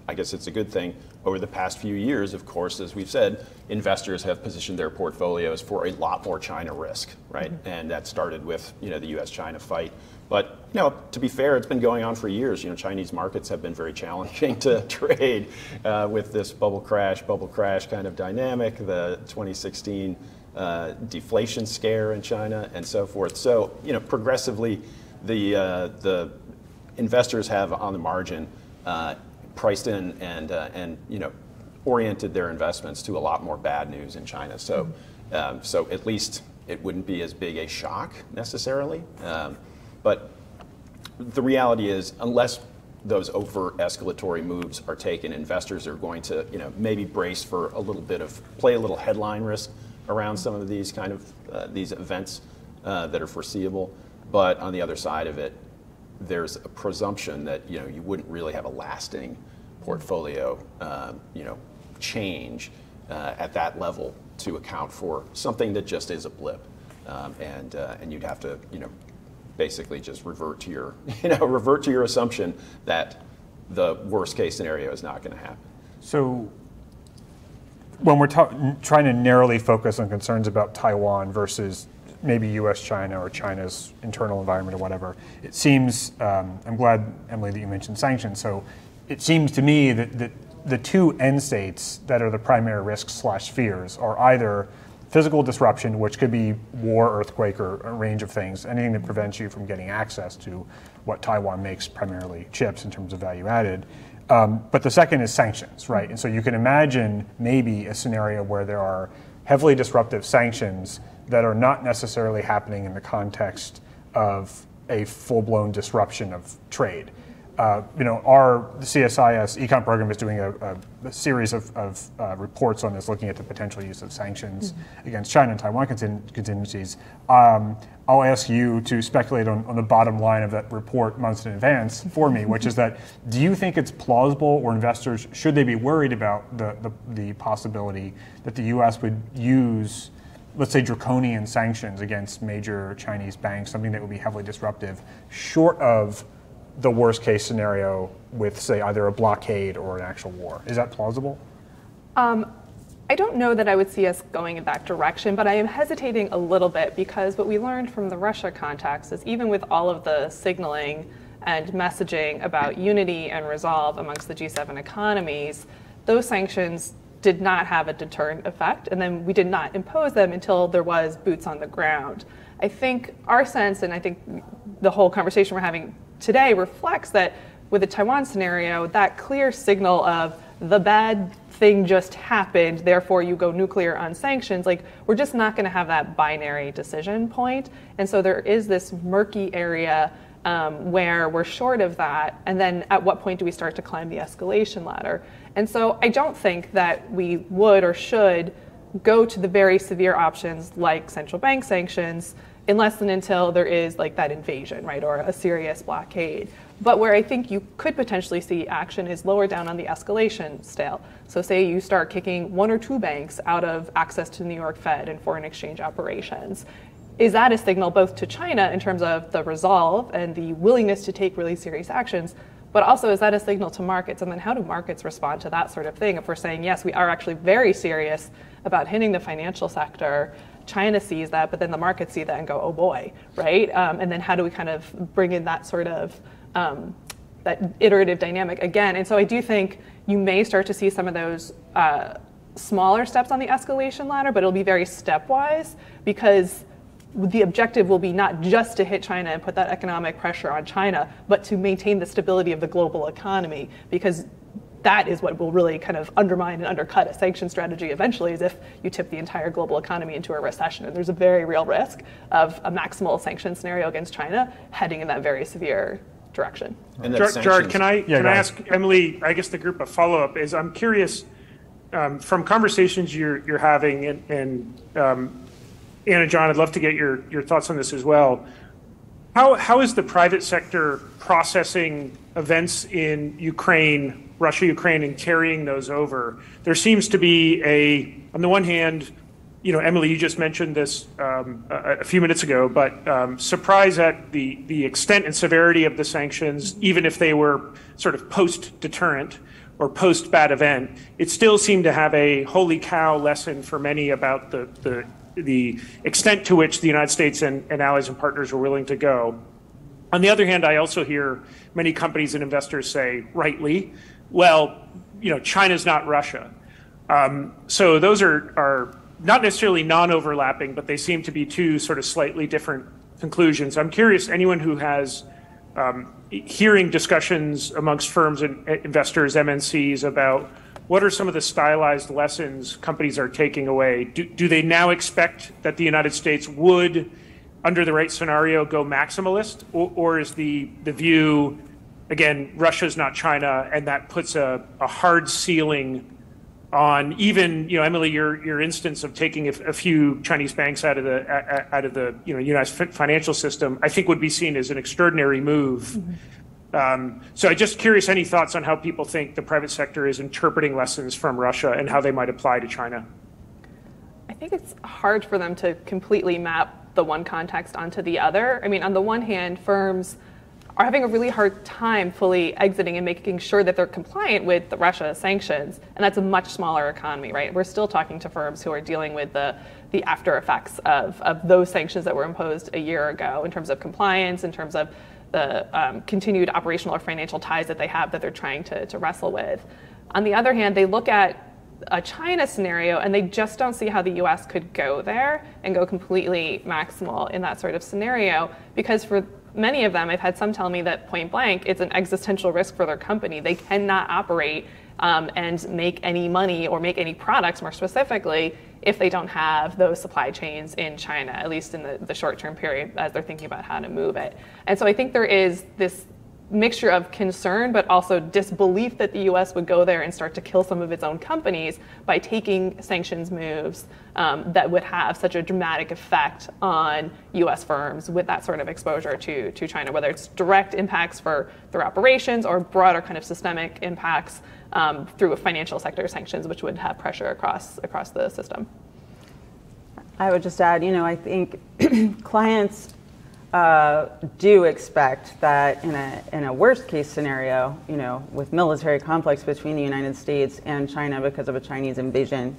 I guess it's a good thing, over the past few years, of course, as we've said, investors have positioned their portfolios for a lot more China risk, right? Mm-hmm. And that started with, you know, the U S China fight. But, you know, to be fair, it's been going on for years. You know, Chinese markets have been very challenging to trade uh, with this bubble crash, bubble crash kind of dynamic, the twenty sixteen uh, deflation scare in China and so forth. So, you know, progressively, the, uh, the investors have on the margin uh, priced in and, uh, and, you know, oriented their investments to a lot more bad news in China. So, um, so at least it wouldn't be as big a shock necessarily. Um, But the reality is, unless those overt escalatory moves are taken, investors are going to, you know, maybe brace for a little bit of, play a little headline risk around some of these kind of, uh, these events uh, that are foreseeable. But on the other side of it, there's a presumption that, you know, you wouldn't really have a lasting portfolio, um, you know, change uh, at that level to account for something that just is a blip. Um, and, uh, and you'd have to, you know, basically just revert to your, you know, revert to your assumption that the worst case scenario is not going to happen. So when we're trying to narrowly focus on concerns about Taiwan versus maybe U S China or China's internal environment or whatever, it seems, um, I'm glad, Emily, that you mentioned sanctions. So it seems to me that, that the two end states that are the primary risks slash fears are either physical disruption, which could be war, earthquake, or a range of things, anything that prevents you from getting access to what Taiwan makes, primarily chips in terms of value added. Um, but the second is sanctions, right? And so you can imagine maybe a scenario where there are heavily disruptive sanctions that are not necessarily happening in the context of a full-blown disruption of trade. Uh, you know, our C S I S econ program is doing a, a, a series of, of uh, reports on this, looking at the potential use of sanctions mm-hmm. against China and Taiwan contingencies. Um, I'll ask you to speculate on, on the bottom line of that report months in advance for me, which is that, do you think it's plausible, or investors, should they be worried about the, the, the possibility that the U S would use, let's say, draconian sanctions against major Chinese banks, something that would be heavily disruptive, short of the worst case scenario with, say, either a blockade or an actual war? Is that plausible? Um, I don't know that I would see us going in that direction, but I am hesitating a little bit, because what we learned from the Russia context is, even with all of the signaling and messaging about unity and resolve amongst the G seven economies, those sanctions did not have a deterrent effect, and then we did not impose them until there was boots on the ground. I think our sense, and I think the whole conversation we're having today reflects that with the Taiwan scenario, that clear signal of the bad thing just happened, therefore you go nuclear on sanctions, like we're just not going to have that binary decision point. And so there is this murky area um, where we're short of that. And then at what point do we start to climb the escalation ladder? And so I don't think that we would or should go to the very severe options like central bank sanctions unless and until there is like that invasion, right, or a serious blockade. But where I think you could potentially see action is lower down on the escalation scale. So say you start kicking one or two banks out of access to the New York Fed and foreign exchange operations. Is that a signal both to China in terms of the resolve and the willingness to take really serious actions, but also is that a signal to markets? And then how do markets respond to that sort of thing? If we're saying, yes, we are actually very serious about hitting the financial sector, China sees that, but then the markets see that and go, oh boy, right? Um, and then how do we kind of bring in that sort of, um, that iterative dynamic again? And so I do think you may start to see some of those uh, smaller steps on the escalation ladder, but it'll be very stepwise, because the objective will be not just to hit China and put that economic pressure on China, but to maintain the stability of the global economy, because that is what will really kind of undermine and undercut a sanction strategy eventually, is if you tip the entire global economy into a recession. And there's a very real risk of a maximal sanction scenario against China heading in that very severe direction. And Gerard, Gerard, can I, yeah, can I ask Emily, I guess the group a follow-up is, I'm curious, um, from conversations you're, you're having, and, and um, Anna, John, I'd love to get your, your thoughts on this as well. How, how is the private sector processing events in Ukraine, Russia, Ukraine, and carrying those over? There seems to be a, on the one hand, you know, Emily, you just mentioned this um, a, a few minutes ago, but um, surprise at the, the extent and severity of the sanctions, even if they were sort of post-deterrent or post-bad event, it still seemed to have a holy cow lesson for many about the, the the extent to which the United States and, and allies and partners were willing to go. On the other hand, I also hear many companies and investors say, rightly, well, you know, China's not Russia. Um, so those are, are not necessarily non-overlapping, but they seem to be two sort of slightly different conclusions. I'm curious, anyone who has um, hearing discussions amongst firms and investors, M N Cs, about what are some of the stylized lessons companies are taking away? Do, do they now expect that the United States would, under the right scenario, go maximalist? Or, or is the, the view, again, Russia's not China, and that puts a, a hard ceiling on even, you know, Emily, your, your instance of taking a, a few Chinese banks out of the, out of the you know, United financial system, I think would be seen as an extraordinary move. Mm-hmm. Um, so I'm just curious, any thoughts on how people think the private sector is interpreting lessons from Russia and how they might apply to China? I think it's hard for them to completely map the one context onto the other. I mean, on the one hand, firms are having a really hard time fully exiting and making sure that they're compliant with the Russia sanctions, and that's a much smaller economy, right? We're still talking to firms who are dealing with the, the after effects of, of those sanctions that were imposed a year ago in terms of compliance, in terms of the um, continued operational or financial ties that they have that they're trying to, to wrestle with. On the other hand, they look at a China scenario and they just don't see how the U S could go there and go completely maximal in that sort of scenario, because for many of them, I've had some tell me that point blank, it's an existential risk for their company. They cannot operate um, and make any money or make any products, more specifically, if they don't have those supply chains in China, at least in the, the short-term period as they're thinking about how to move it. And so I think there is this mixture of concern, but also disbelief that the U S would go there and start to kill some of its own companies by taking sanctions moves um, that would have such a dramatic effect on U S firms with that sort of exposure to, to China, whether it's direct impacts for their operations or broader kind of systemic impacts Um, through financial sector sanctions, which would have pressure across across the system. I would just add, you know, I think clients uh, do expect that in a in a worst case scenario, you know, with military conflicts between the United States and China because of a Chinese invasion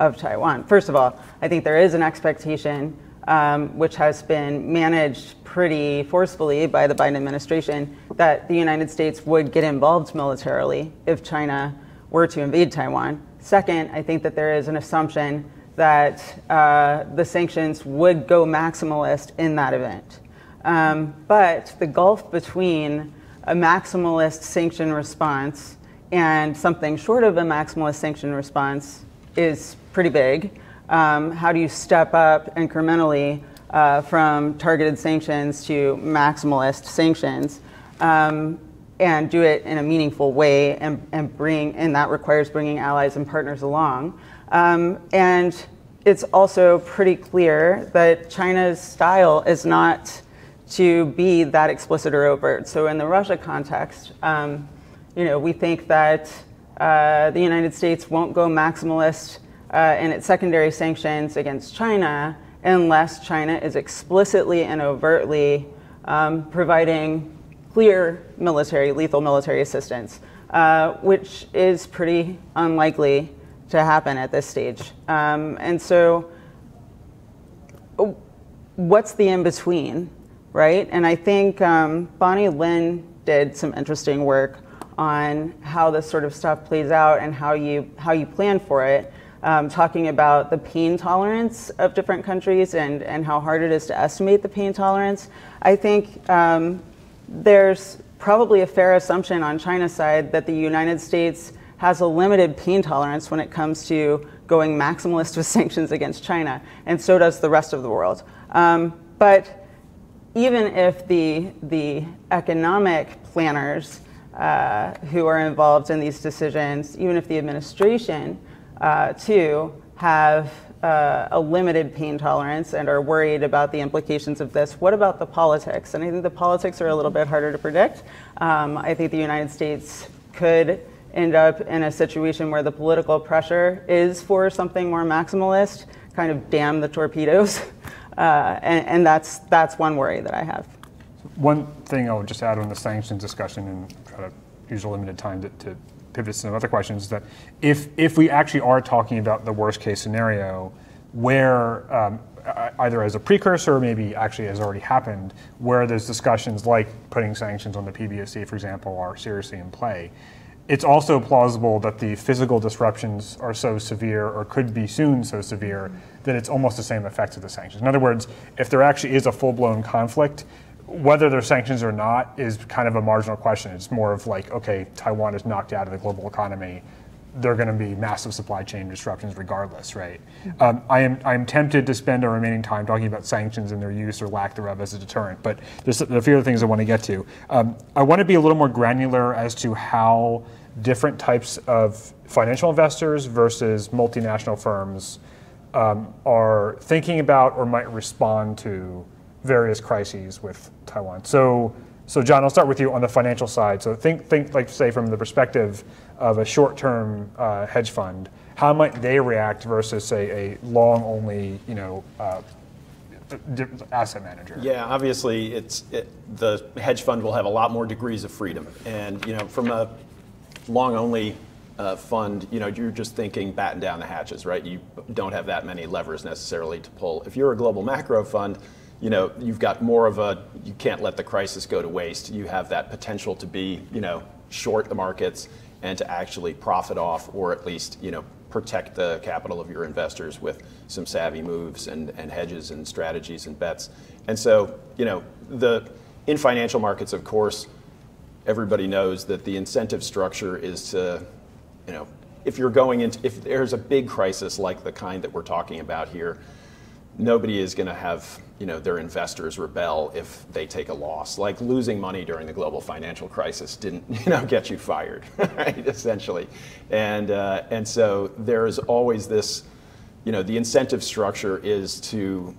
of Taiwan. First of all, I think there is an expectation um, which has been managed pretty forcefully by the Biden administration that the United States would get involved militarily if China were to invade Taiwan. Second, I think that there is an assumption that uh, the sanctions would go maximalist in that event. Um, but the gulf between a maximalist sanction response, and something short of a maximalist sanction response is pretty big. Um, how do you step up incrementally uh, from targeted sanctions to maximalist sanctions, um, and do it in a meaningful way, and, and bring, and that requires bringing allies and partners along. Um, and it's also pretty clear that China's style is not to be that explicit or overt. So in the Russia context, um, you know, we think that uh, the United States won't go maximalist uh, in its secondary sanctions against China unless China is explicitly and overtly um, providing clear military, lethal military assistance, uh, which is pretty unlikely to happen at this stage. Um, and so what's the in-between, right? And I think um, Bonnie Lin did some interesting work on how this sort of stuff plays out and how you, how you plan for it, um, talking about the pain tolerance of different countries and, and how hard it is to estimate the pain tolerance. I think um, there's probably a fair assumption on China's side that the United States has a limited pain tolerance when it comes to going maximalist with sanctions against China, and so does the rest of the world. Um, but even if the, the economic planners Uh, who are involved in these decisions, even if the administration uh, too have uh, a limited pain tolerance and are worried about the implications of this, what about the politics? And I think the politics are a little bit harder to predict. Um, I think the United States could end up in a situation where the political pressure is for something more maximalist, kind of damn the torpedoes. Uh, and and that's, that's one worry that I have. One thing I would just add on the sanctions discussion, and try to use a limited time to, to pivot to some other questions, is that if, if we actually are talking about the worst case scenario, where um, either as a precursor or maybe actually has already happened, where those discussions like putting sanctions on the P B O C, for example, are seriously in play, it's also plausible that the physical disruptions are so severe, or could be soon so severe, that it's almost the same effects of the sanctions. In other words, if there actually is a full-blown conflict, whether there's sanctions or not is kind of a marginal question. It's more of like, okay, Taiwan is knocked out of the global economy. There are going to be massive supply chain disruptions regardless, right? Mm-hmm. um, I am I am tempted to spend our remaining time talking about sanctions and their use or lack thereof as a deterrent, but there's a few other things I want to get to. Um, I want to be a little more granular as to how different types of financial investors versus multinational firms um, are thinking about or might respond to various crises with Taiwan. So, so John, I'll start with you on the financial side. So think, think like say from the perspective of a short-term uh, hedge fund, how might they react versus say a long-only, you know, uh, asset manager? Yeah, obviously, it's it, the hedge fund will have a lot more degrees of freedom, and you know, from a long-only Uh, fund, you know, you're just thinking batten down the hatches, right? You don't have that many levers necessarily to pull. If you're a global macro fund, you know, you've got more of a, you can't let the crisis go to waste. You have that potential to be, you know, short the markets and to actually profit off, or at least, you know, protect the capital of your investors with some savvy moves and, and hedges and strategies and bets. And so, you know, the, in financial markets, of course, everybody knows that the incentive structure is to, you know, if you're going into, if there's a big crisis like the kind that we're talking about here, nobody is going to have, you know, their investors rebel if they take a loss. Like losing money during the global financial crisis didn't, you know, get you fired, right? Essentially, and uh, and so there is always this, you know, the incentive structure is to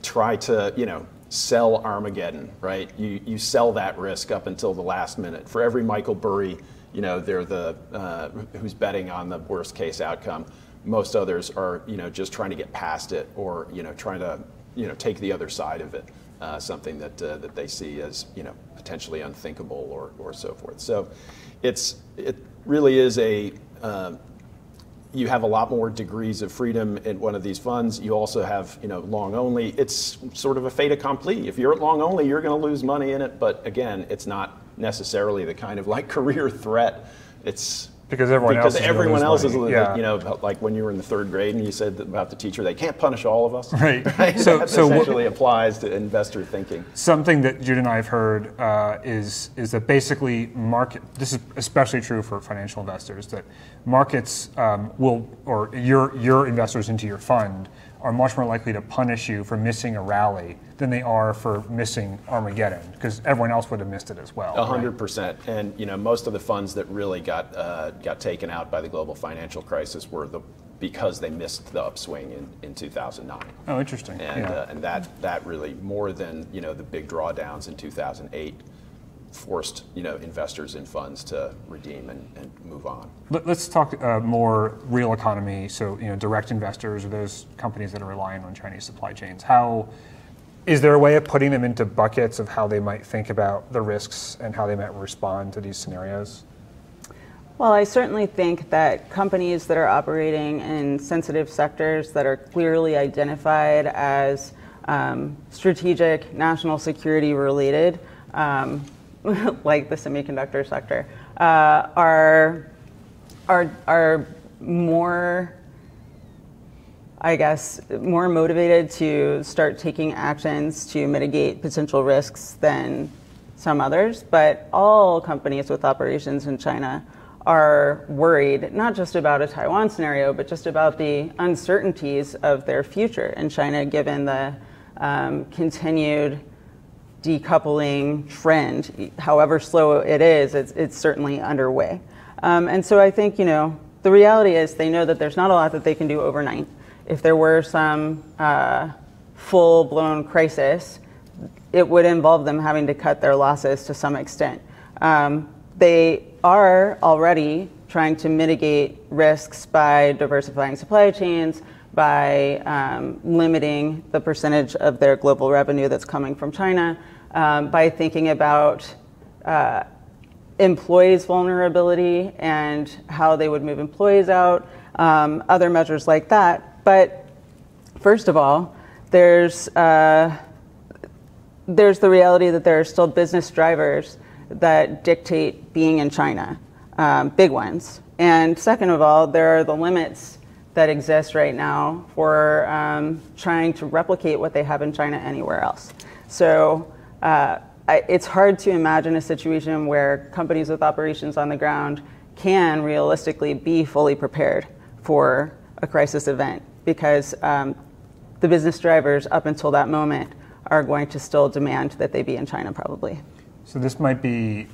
try to, you know, sell Armageddon, right? You you sell that risk up until the last minute. For every Michael Burry, you know, they're the uh, who's betting on the worst case outcome. Most others are, you know, just trying to get past it, or you know, trying to, you know, take the other side of it, uh, something that uh, that they see as, you know, potentially unthinkable, or or so forth. So, it's it really is a uh, you have a lot more degrees of freedom in one of these funds. You also have, you know, long only. It's sort of a fait accompli. If you're at long only, you're going to lose money in it. But again, it's not necessarily the kind of like career threat. It's Because everyone because else, everyone else is, yeah. you know, like when you were in the third grade and you said about the teacher, they can't punish all of us. Right. Right? So that so essentially what, applies to investor thinking. Something that Jude and I have heard uh, is is that basically market. This is especially true for financial investors, that markets um, will, or your your investors into your fund are much more likely to punish you for missing a rally than they are for missing Armageddon, because everyone else would have missed it as well. A hundred percent. And you know, most of the funds that really got uh, got taken out by the global financial crisis were the because they missed the upswing in, in two thousand nine. Oh, interesting. And yeah. uh, and that that really more than you know the big drawdowns in two thousand eight forced you know investors in funds to redeem and, and move on. Let's talk uh, more real economy. So you know direct investors or those companies that are relying on Chinese supply chains. How is there a way of putting them into buckets of how they might think about the risks and how they might respond to these scenarios? Well, I certainly think that companies that are operating in sensitive sectors that are clearly identified as um, strategic, national security related. Um, like the semiconductor sector, uh, are are are more, I guess, more motivated to start taking actions to mitigate potential risks than some others. But all companies with operations in China are worried, not just about a Taiwan scenario, but just about the uncertainties of their future in China, given the um, continued decoupling trend, however slow it is, it's, it's certainly underway. Um, and so I think, you know, the reality is they know that there's not a lot that they can do overnight. If there were some uh, full-blown crisis, it would involve them having to cut their losses to some extent. Um, they are already trying to mitigate risks by diversifying supply chains, by um, limiting the percentage of their global revenue that's coming from China, um, by thinking about uh, employees' vulnerability and how they would move employees out, um, other measures like that. But first of all, there's, uh, there's the reality that there are still business drivers that dictate being in China, um, big ones. And second of all, there are the limits that exists right now for um, trying to replicate what they have in China anywhere else. So uh, I, it's hard to imagine a situation where companies with operations on the ground can realistically be fully prepared for a crisis event, because um, the business drivers up until that moment are going to still demand that they be in China probably. So this might be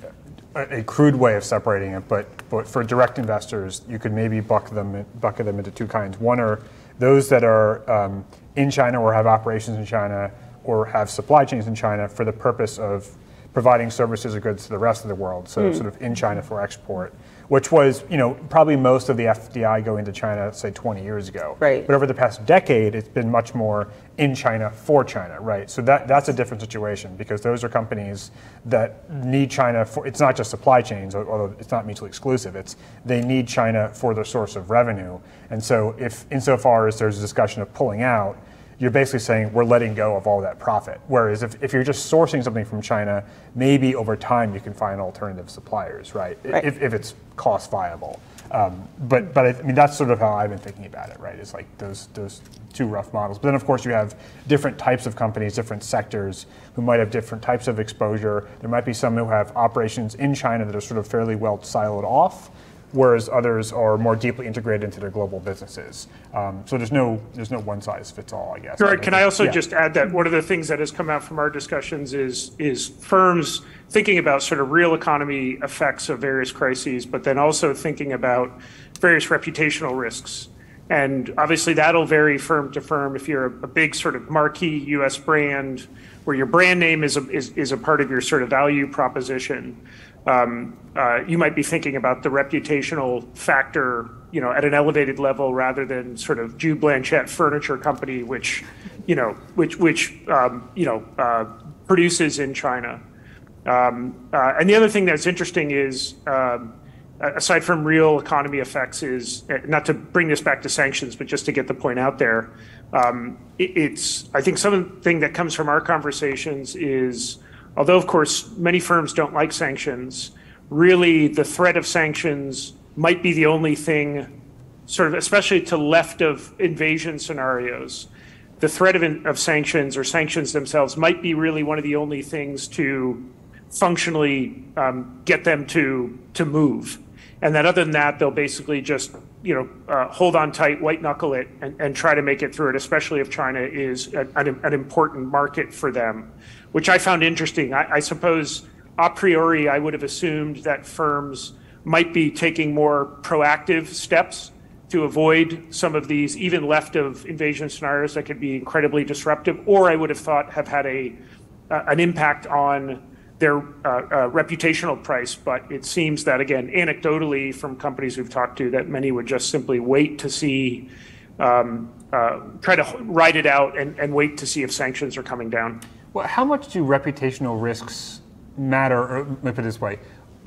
a crude way of separating it, but, but for direct investors, you could maybe bucket them, bucket them into two kinds. One are those that are um, in China or have operations in China or have supply chains in China for the purpose of providing services or goods to the rest of the world, so mm. sort of in China for export, which was you know probably most of the F D I going to China, say twenty years ago. Right. But over the past decade, it's been much more in China for China, right? So that that's a different situation, because those are companies that need China for, it's not just supply chains, although it's not mutually exclusive, it's they need China for their source of revenue. And so if insofar as there's a discussion of pulling out, you're basically saying we're letting go of all that profit. Whereas if, if you're just sourcing something from China, maybe over time you can find alternative suppliers, right? right. If, if it's cost viable. Um, but but I, I mean that's sort of how I've been thinking about it, right? It's like those those two rough models. But then of course you have different types of companies, different sectors who might have different types of exposure. There might be some who have operations in China that are sort of fairly well siloed off, whereas others are more deeply integrated into their global businesses. Um, so there's no there's no one size fits all, I guess. Gerard, can I also yeah. just add that one of the things that has come out from our discussions is is firms thinking about sort of real economy effects of various crises, but then also thinking about various reputational risks. And obviously that'll vary firm to firm. If you're a, a big sort of marquee U S brand where your brand name is a, is, is a part of your sort of value proposition, Um, uh, you might be thinking about the reputational factor, you know, at an elevated level rather than sort of Jude Blanchett Furniture Company, which, you know, which which um, you know uh, produces in China. Um, uh, and the other thing that's interesting is, um, aside from real economy effects, is not to bring this back to sanctions, but just to get the point out there. Um, it, it's I think something that comes from our conversations is, although, of course, many firms don't like sanctions, really the threat of sanctions might be the only thing, sort of, especially to left of invasion scenarios, the threat of, in, of sanctions or sanctions themselves might be really one of the only things to functionally um, get them to to move. And that other than that, they'll basically just, you know, uh, hold on tight, white knuckle it, and, and try to make it through it, especially if China is an, an, an important market for them, which I found interesting. I, I suppose a priori, I would have assumed that firms might be taking more proactive steps to avoid some of these, even left of invasion scenarios that could be incredibly disruptive, or I would have thought have had a uh, an impact on their uh, uh, reputational price. But it seems that, again, anecdotally from companies we've talked to, that many would just simply wait to see, um, uh, try to ride it out and, and wait to see if sanctions are coming down. Well, how much do reputational risks matter, or let me put it this way,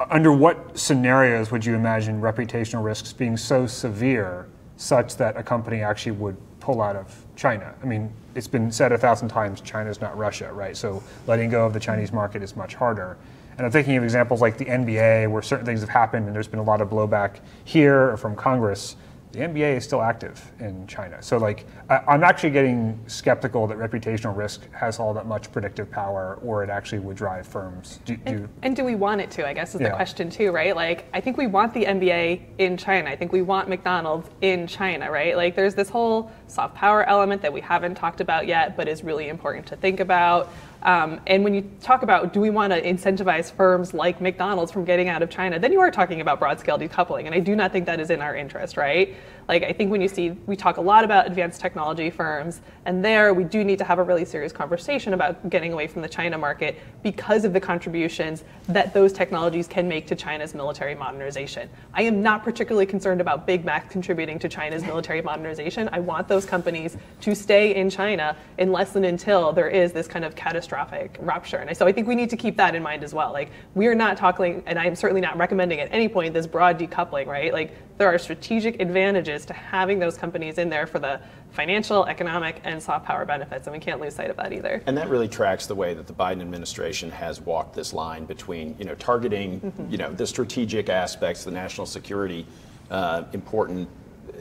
under what scenarios would you imagine reputational risks being so severe such that a company actually would pull out of China? I mean, it's been said a thousand times, China's not Russia, right? So letting go of the Chinese market is much harder. And I'm thinking of examples like the N B A, where certain things have happened and there's been a lot of blowback here or from Congress. The N B A is still active in China. So like, I'm actually getting skeptical that reputational risk has all that much predictive power, or it actually would drive firms. Do, do and, and do we want it to, I guess, is yeah. the question too, right? Like, I think we want the N B A in China. I think we want McDonald's in China, right? Like, there's this whole soft power element that we haven't talked about yet, but is really important to think about. Um, and when you talk about, do we want to incentivize firms like McDonald's from getting out of China, then you are talking about broad-scale decoupling. And I do not think that is in our interest, right? Like, I think when you see, we talk a lot about advanced technology firms, and there we do need to have a really serious conversation about getting away from the China market because of the contributions that those technologies can make to China's military modernization. I am not particularly concerned about Big Mac contributing to China's military modernization. I want those companies to stay in China unless and until there is this kind of catastrophic rupture. And so I think we need to keep that in mind as well. Like, we are not talking, and I am certainly not recommending at any point this broad decoupling, right? Like, there are strategic advantages to having those companies in there for the financial, economic, and soft power benefits, and we can't lose sight of that either. And that really tracks the way that the Biden administration has walked this line between, you know, targeting, mm-hmm. you know, the strategic aspects, the national security uh, important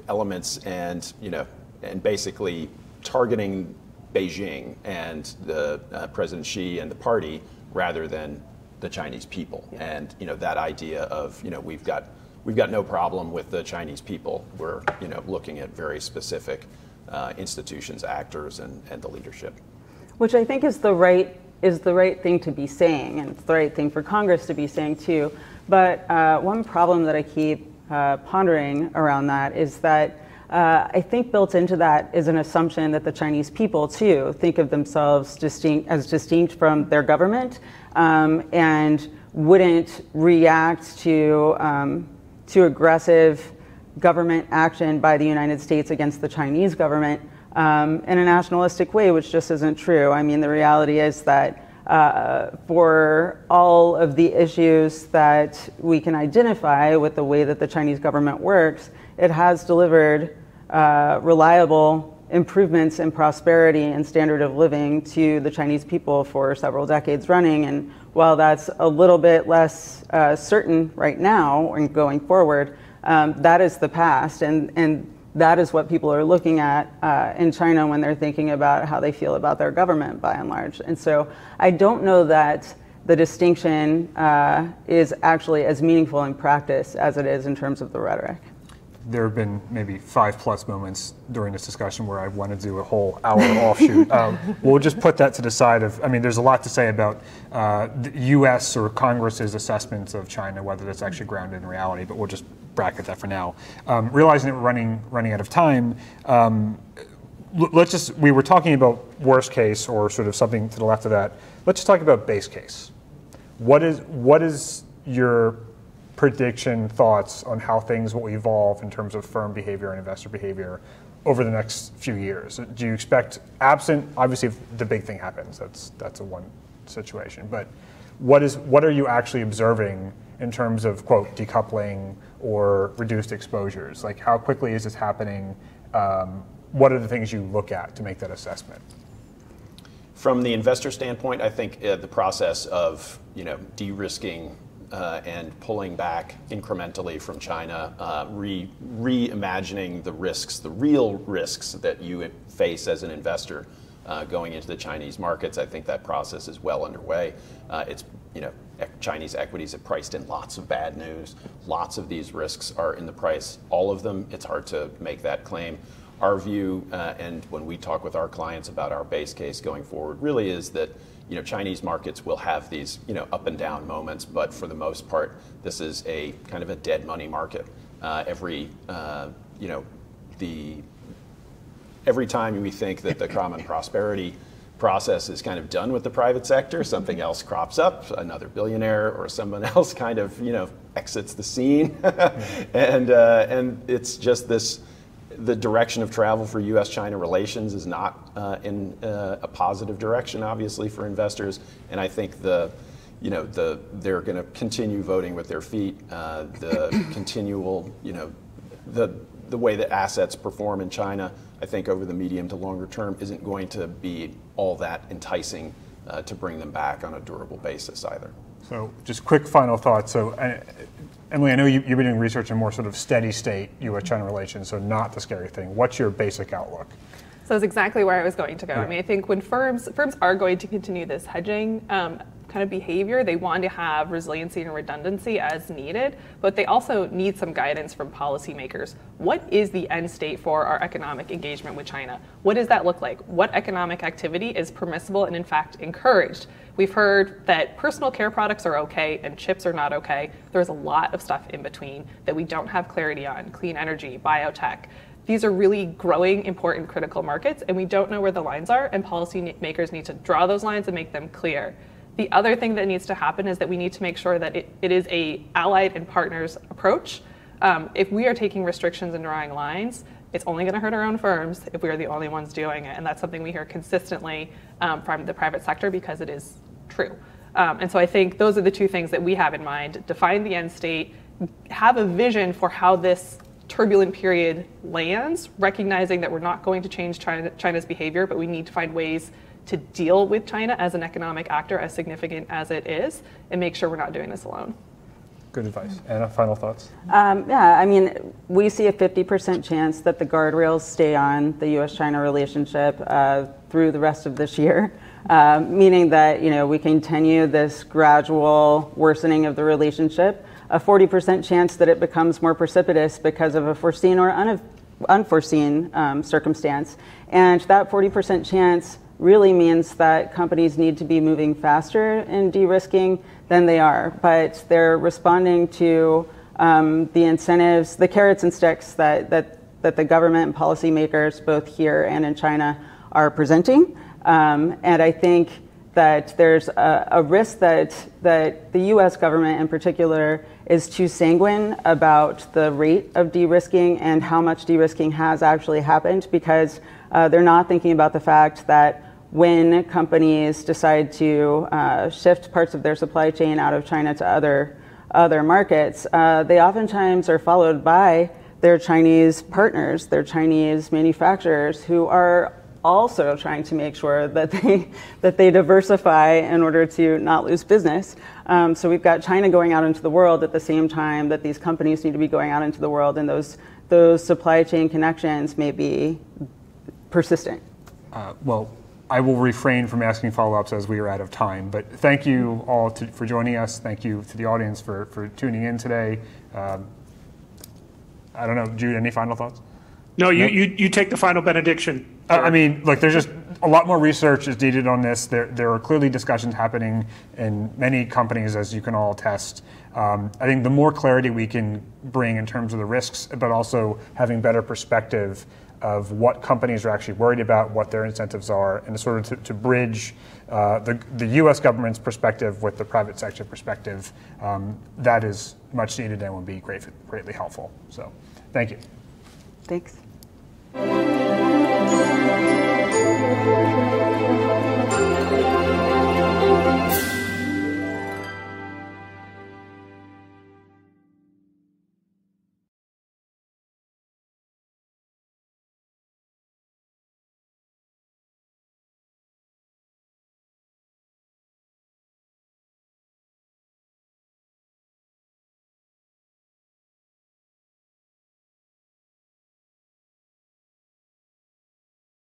elements, and you know, and basically targeting Beijing and the uh, President Xi and the party rather than the Chinese people. Yeah. And you know, that idea of, you know, we've got. We've got no problem with the Chinese people. We're, you know, looking at very specific uh, institutions, actors, and, and the leadership. Which I think is the right is the right thing to be saying, and it's the right thing for Congress to be saying too. But uh, one problem that I keep uh, pondering around that is that uh, I think built into that is an assumption that the Chinese people too think of themselves distinct as distinct from their government, um, and wouldn't react to. Um, to aggressive government action by the United States against the Chinese government um, in a nationalistic way, which just isn't true. I mean, the reality is that uh, for all of the issues that we can identify with the way that the Chinese government works, it has delivered uh, reliable improvements in prosperity and standard of living to the Chinese people for several decades running. And while that's a little bit less uh, certain right now and going forward, um, that is the past, and, and that is what people are looking at uh, in China when they're thinking about how they feel about their government by and large. And so I don't know that the distinction uh, is actually as meaningful in practice as it is in terms of the rhetoric. There have been maybe five plus moments during this discussion where I wanted to do a whole hour offshoot. Um, we'll just put that to the side of, I mean, there's a lot to say about uh, the U S or Congress's assessments of China, whether that's actually grounded in reality, but we'll just bracket that for now. Um, realizing that we're running, running out of time, um, let's just, we were talking about worst case or sort of something to the left of that. Let's just talk about base case. What is, what is your prediction, thoughts on how things will evolve in terms of firm behavior and investor behavior over the next few years? Do you expect, absent, obviously if the big thing happens, that's that's a one situation, but what is what are you actually observing in terms of, quote, decoupling or reduced exposures? Like, how quickly is this happening? Um, what are the things you look at to make that assessment? From the investor standpoint, I think uh, the process of, you know, de-risking uh, and pulling back incrementally from China, uh, re reimagining the risks, the real risks that you face as an investor uh, going into the Chinese markets. I think that process is well underway. Uh, it's, you know, Chinese equities have priced in lots of bad news. Lots of these risks are in the price. All of them. It's hard to make that claim. Our view, uh, and when we talk with our clients about our base case going forward, really is that, you know, Chinese markets will have these, you know, up and down moments, but for the most part, this is a kind of a dead money market. Uh, every, uh, you know, the every time we think that the common prosperity process is kind of done with the private sector, something else crops up, another billionaire or someone else kind of, you know, exits the scene, and uh, and it's just this. The direction of travel for U S China relations is not uh, in uh, a positive direction, obviously, for investors. And I think the, you know, the they're going to continue voting with their feet. Uh, the continual, you know, the the way that assets perform in China, I think over the medium to longer term, isn't going to be all that enticing uh, to bring them back on a durable basis either. So, just quick final thoughts. So. I, Emily, I know you, you've been doing research in more sort of steady state U S China relations, so not the scary thing. What's your basic outlook? So that's exactly where I was going to go. Yeah. I mean, I think when firms firms are going to continue this hedging um, kind of behavior, they want to have resiliency and redundancy as needed, but they also need some guidance from policymakers. What is the end state for our economic engagement with China? What does that look like? What economic activity is permissible and in fact encouraged? We've heard that personal care products are okay and chips are not okay. There's a lot of stuff in between that we don't have clarity on. Clean energy, biotech. These are really growing, important, critical markets, and we don't know where the lines are, and policymakers need to draw those lines and make them clear. The other thing that needs to happen is that we need to make sure that it, it is a allied and partners approach. Um, if we are taking restrictions and drawing lines, it's only going to hurt our own firms if we are the only ones doing it, and that's something we hear consistently um, from the private sector because it is true. Um, and so I think those are the two things that we have in mind. Define the end state, have a vision for how this turbulent period lands, recognizing that we're not going to change China, China's behavior, but we need to find ways to deal with China as an economic actor, as significant as it is, and make sure we're not doing this alone. Good advice. Anna, final thoughts? Um, yeah, I mean, we see a fifty percent chance that the guardrails stay on the U S China relationship uh, through the rest of this year, uh, meaning that, you know, we continue this gradual worsening of the relationship, a forty percent chance that it becomes more precipitous because of a foreseen or un unforeseen um, circumstance. And that forty percent chance really means that companies need to be moving faster in de-risking than they are, but they're responding to um, the incentives, the carrots and sticks that, that, that the government and policymakers both here and in China are presenting. Um, and I think that there's a, a risk that, that the U S government in particular is too sanguine about the rate of de-risking and how much de-risking has actually happened, because uh, they're not thinking about the fact that when companies decide to uh, shift parts of their supply chain out of China to other, other markets, uh, they oftentimes are followed by their Chinese partners, their Chinese manufacturers, who are also trying to make sure that they, that they diversify in order to not lose business. Um, so we've got China going out into the world at the same time that these companies need to be going out into the world, and those, those supply chain connections may be persistent. Uh, well, I will refrain from asking follow-ups as we are out of time, but thank you all to, for joining us. Thank you to the audience for, for tuning in today. Uh, I don't know, Jude, any final thoughts? No, you, nope. you, you take the final benediction. Uh, I mean, look, there's just a lot more research is needed on this. There, there are clearly discussions happening in many companies, as you can all attest. Um, I think the more clarity we can bring in terms of the risks, but also having better perspective of what companies are actually worried about, what their incentives are, and sort of to, to bridge uh, the, the U S government's perspective with the private sector perspective, um, that is much needed and will be great, greatly helpful. So, thank you. Thanks.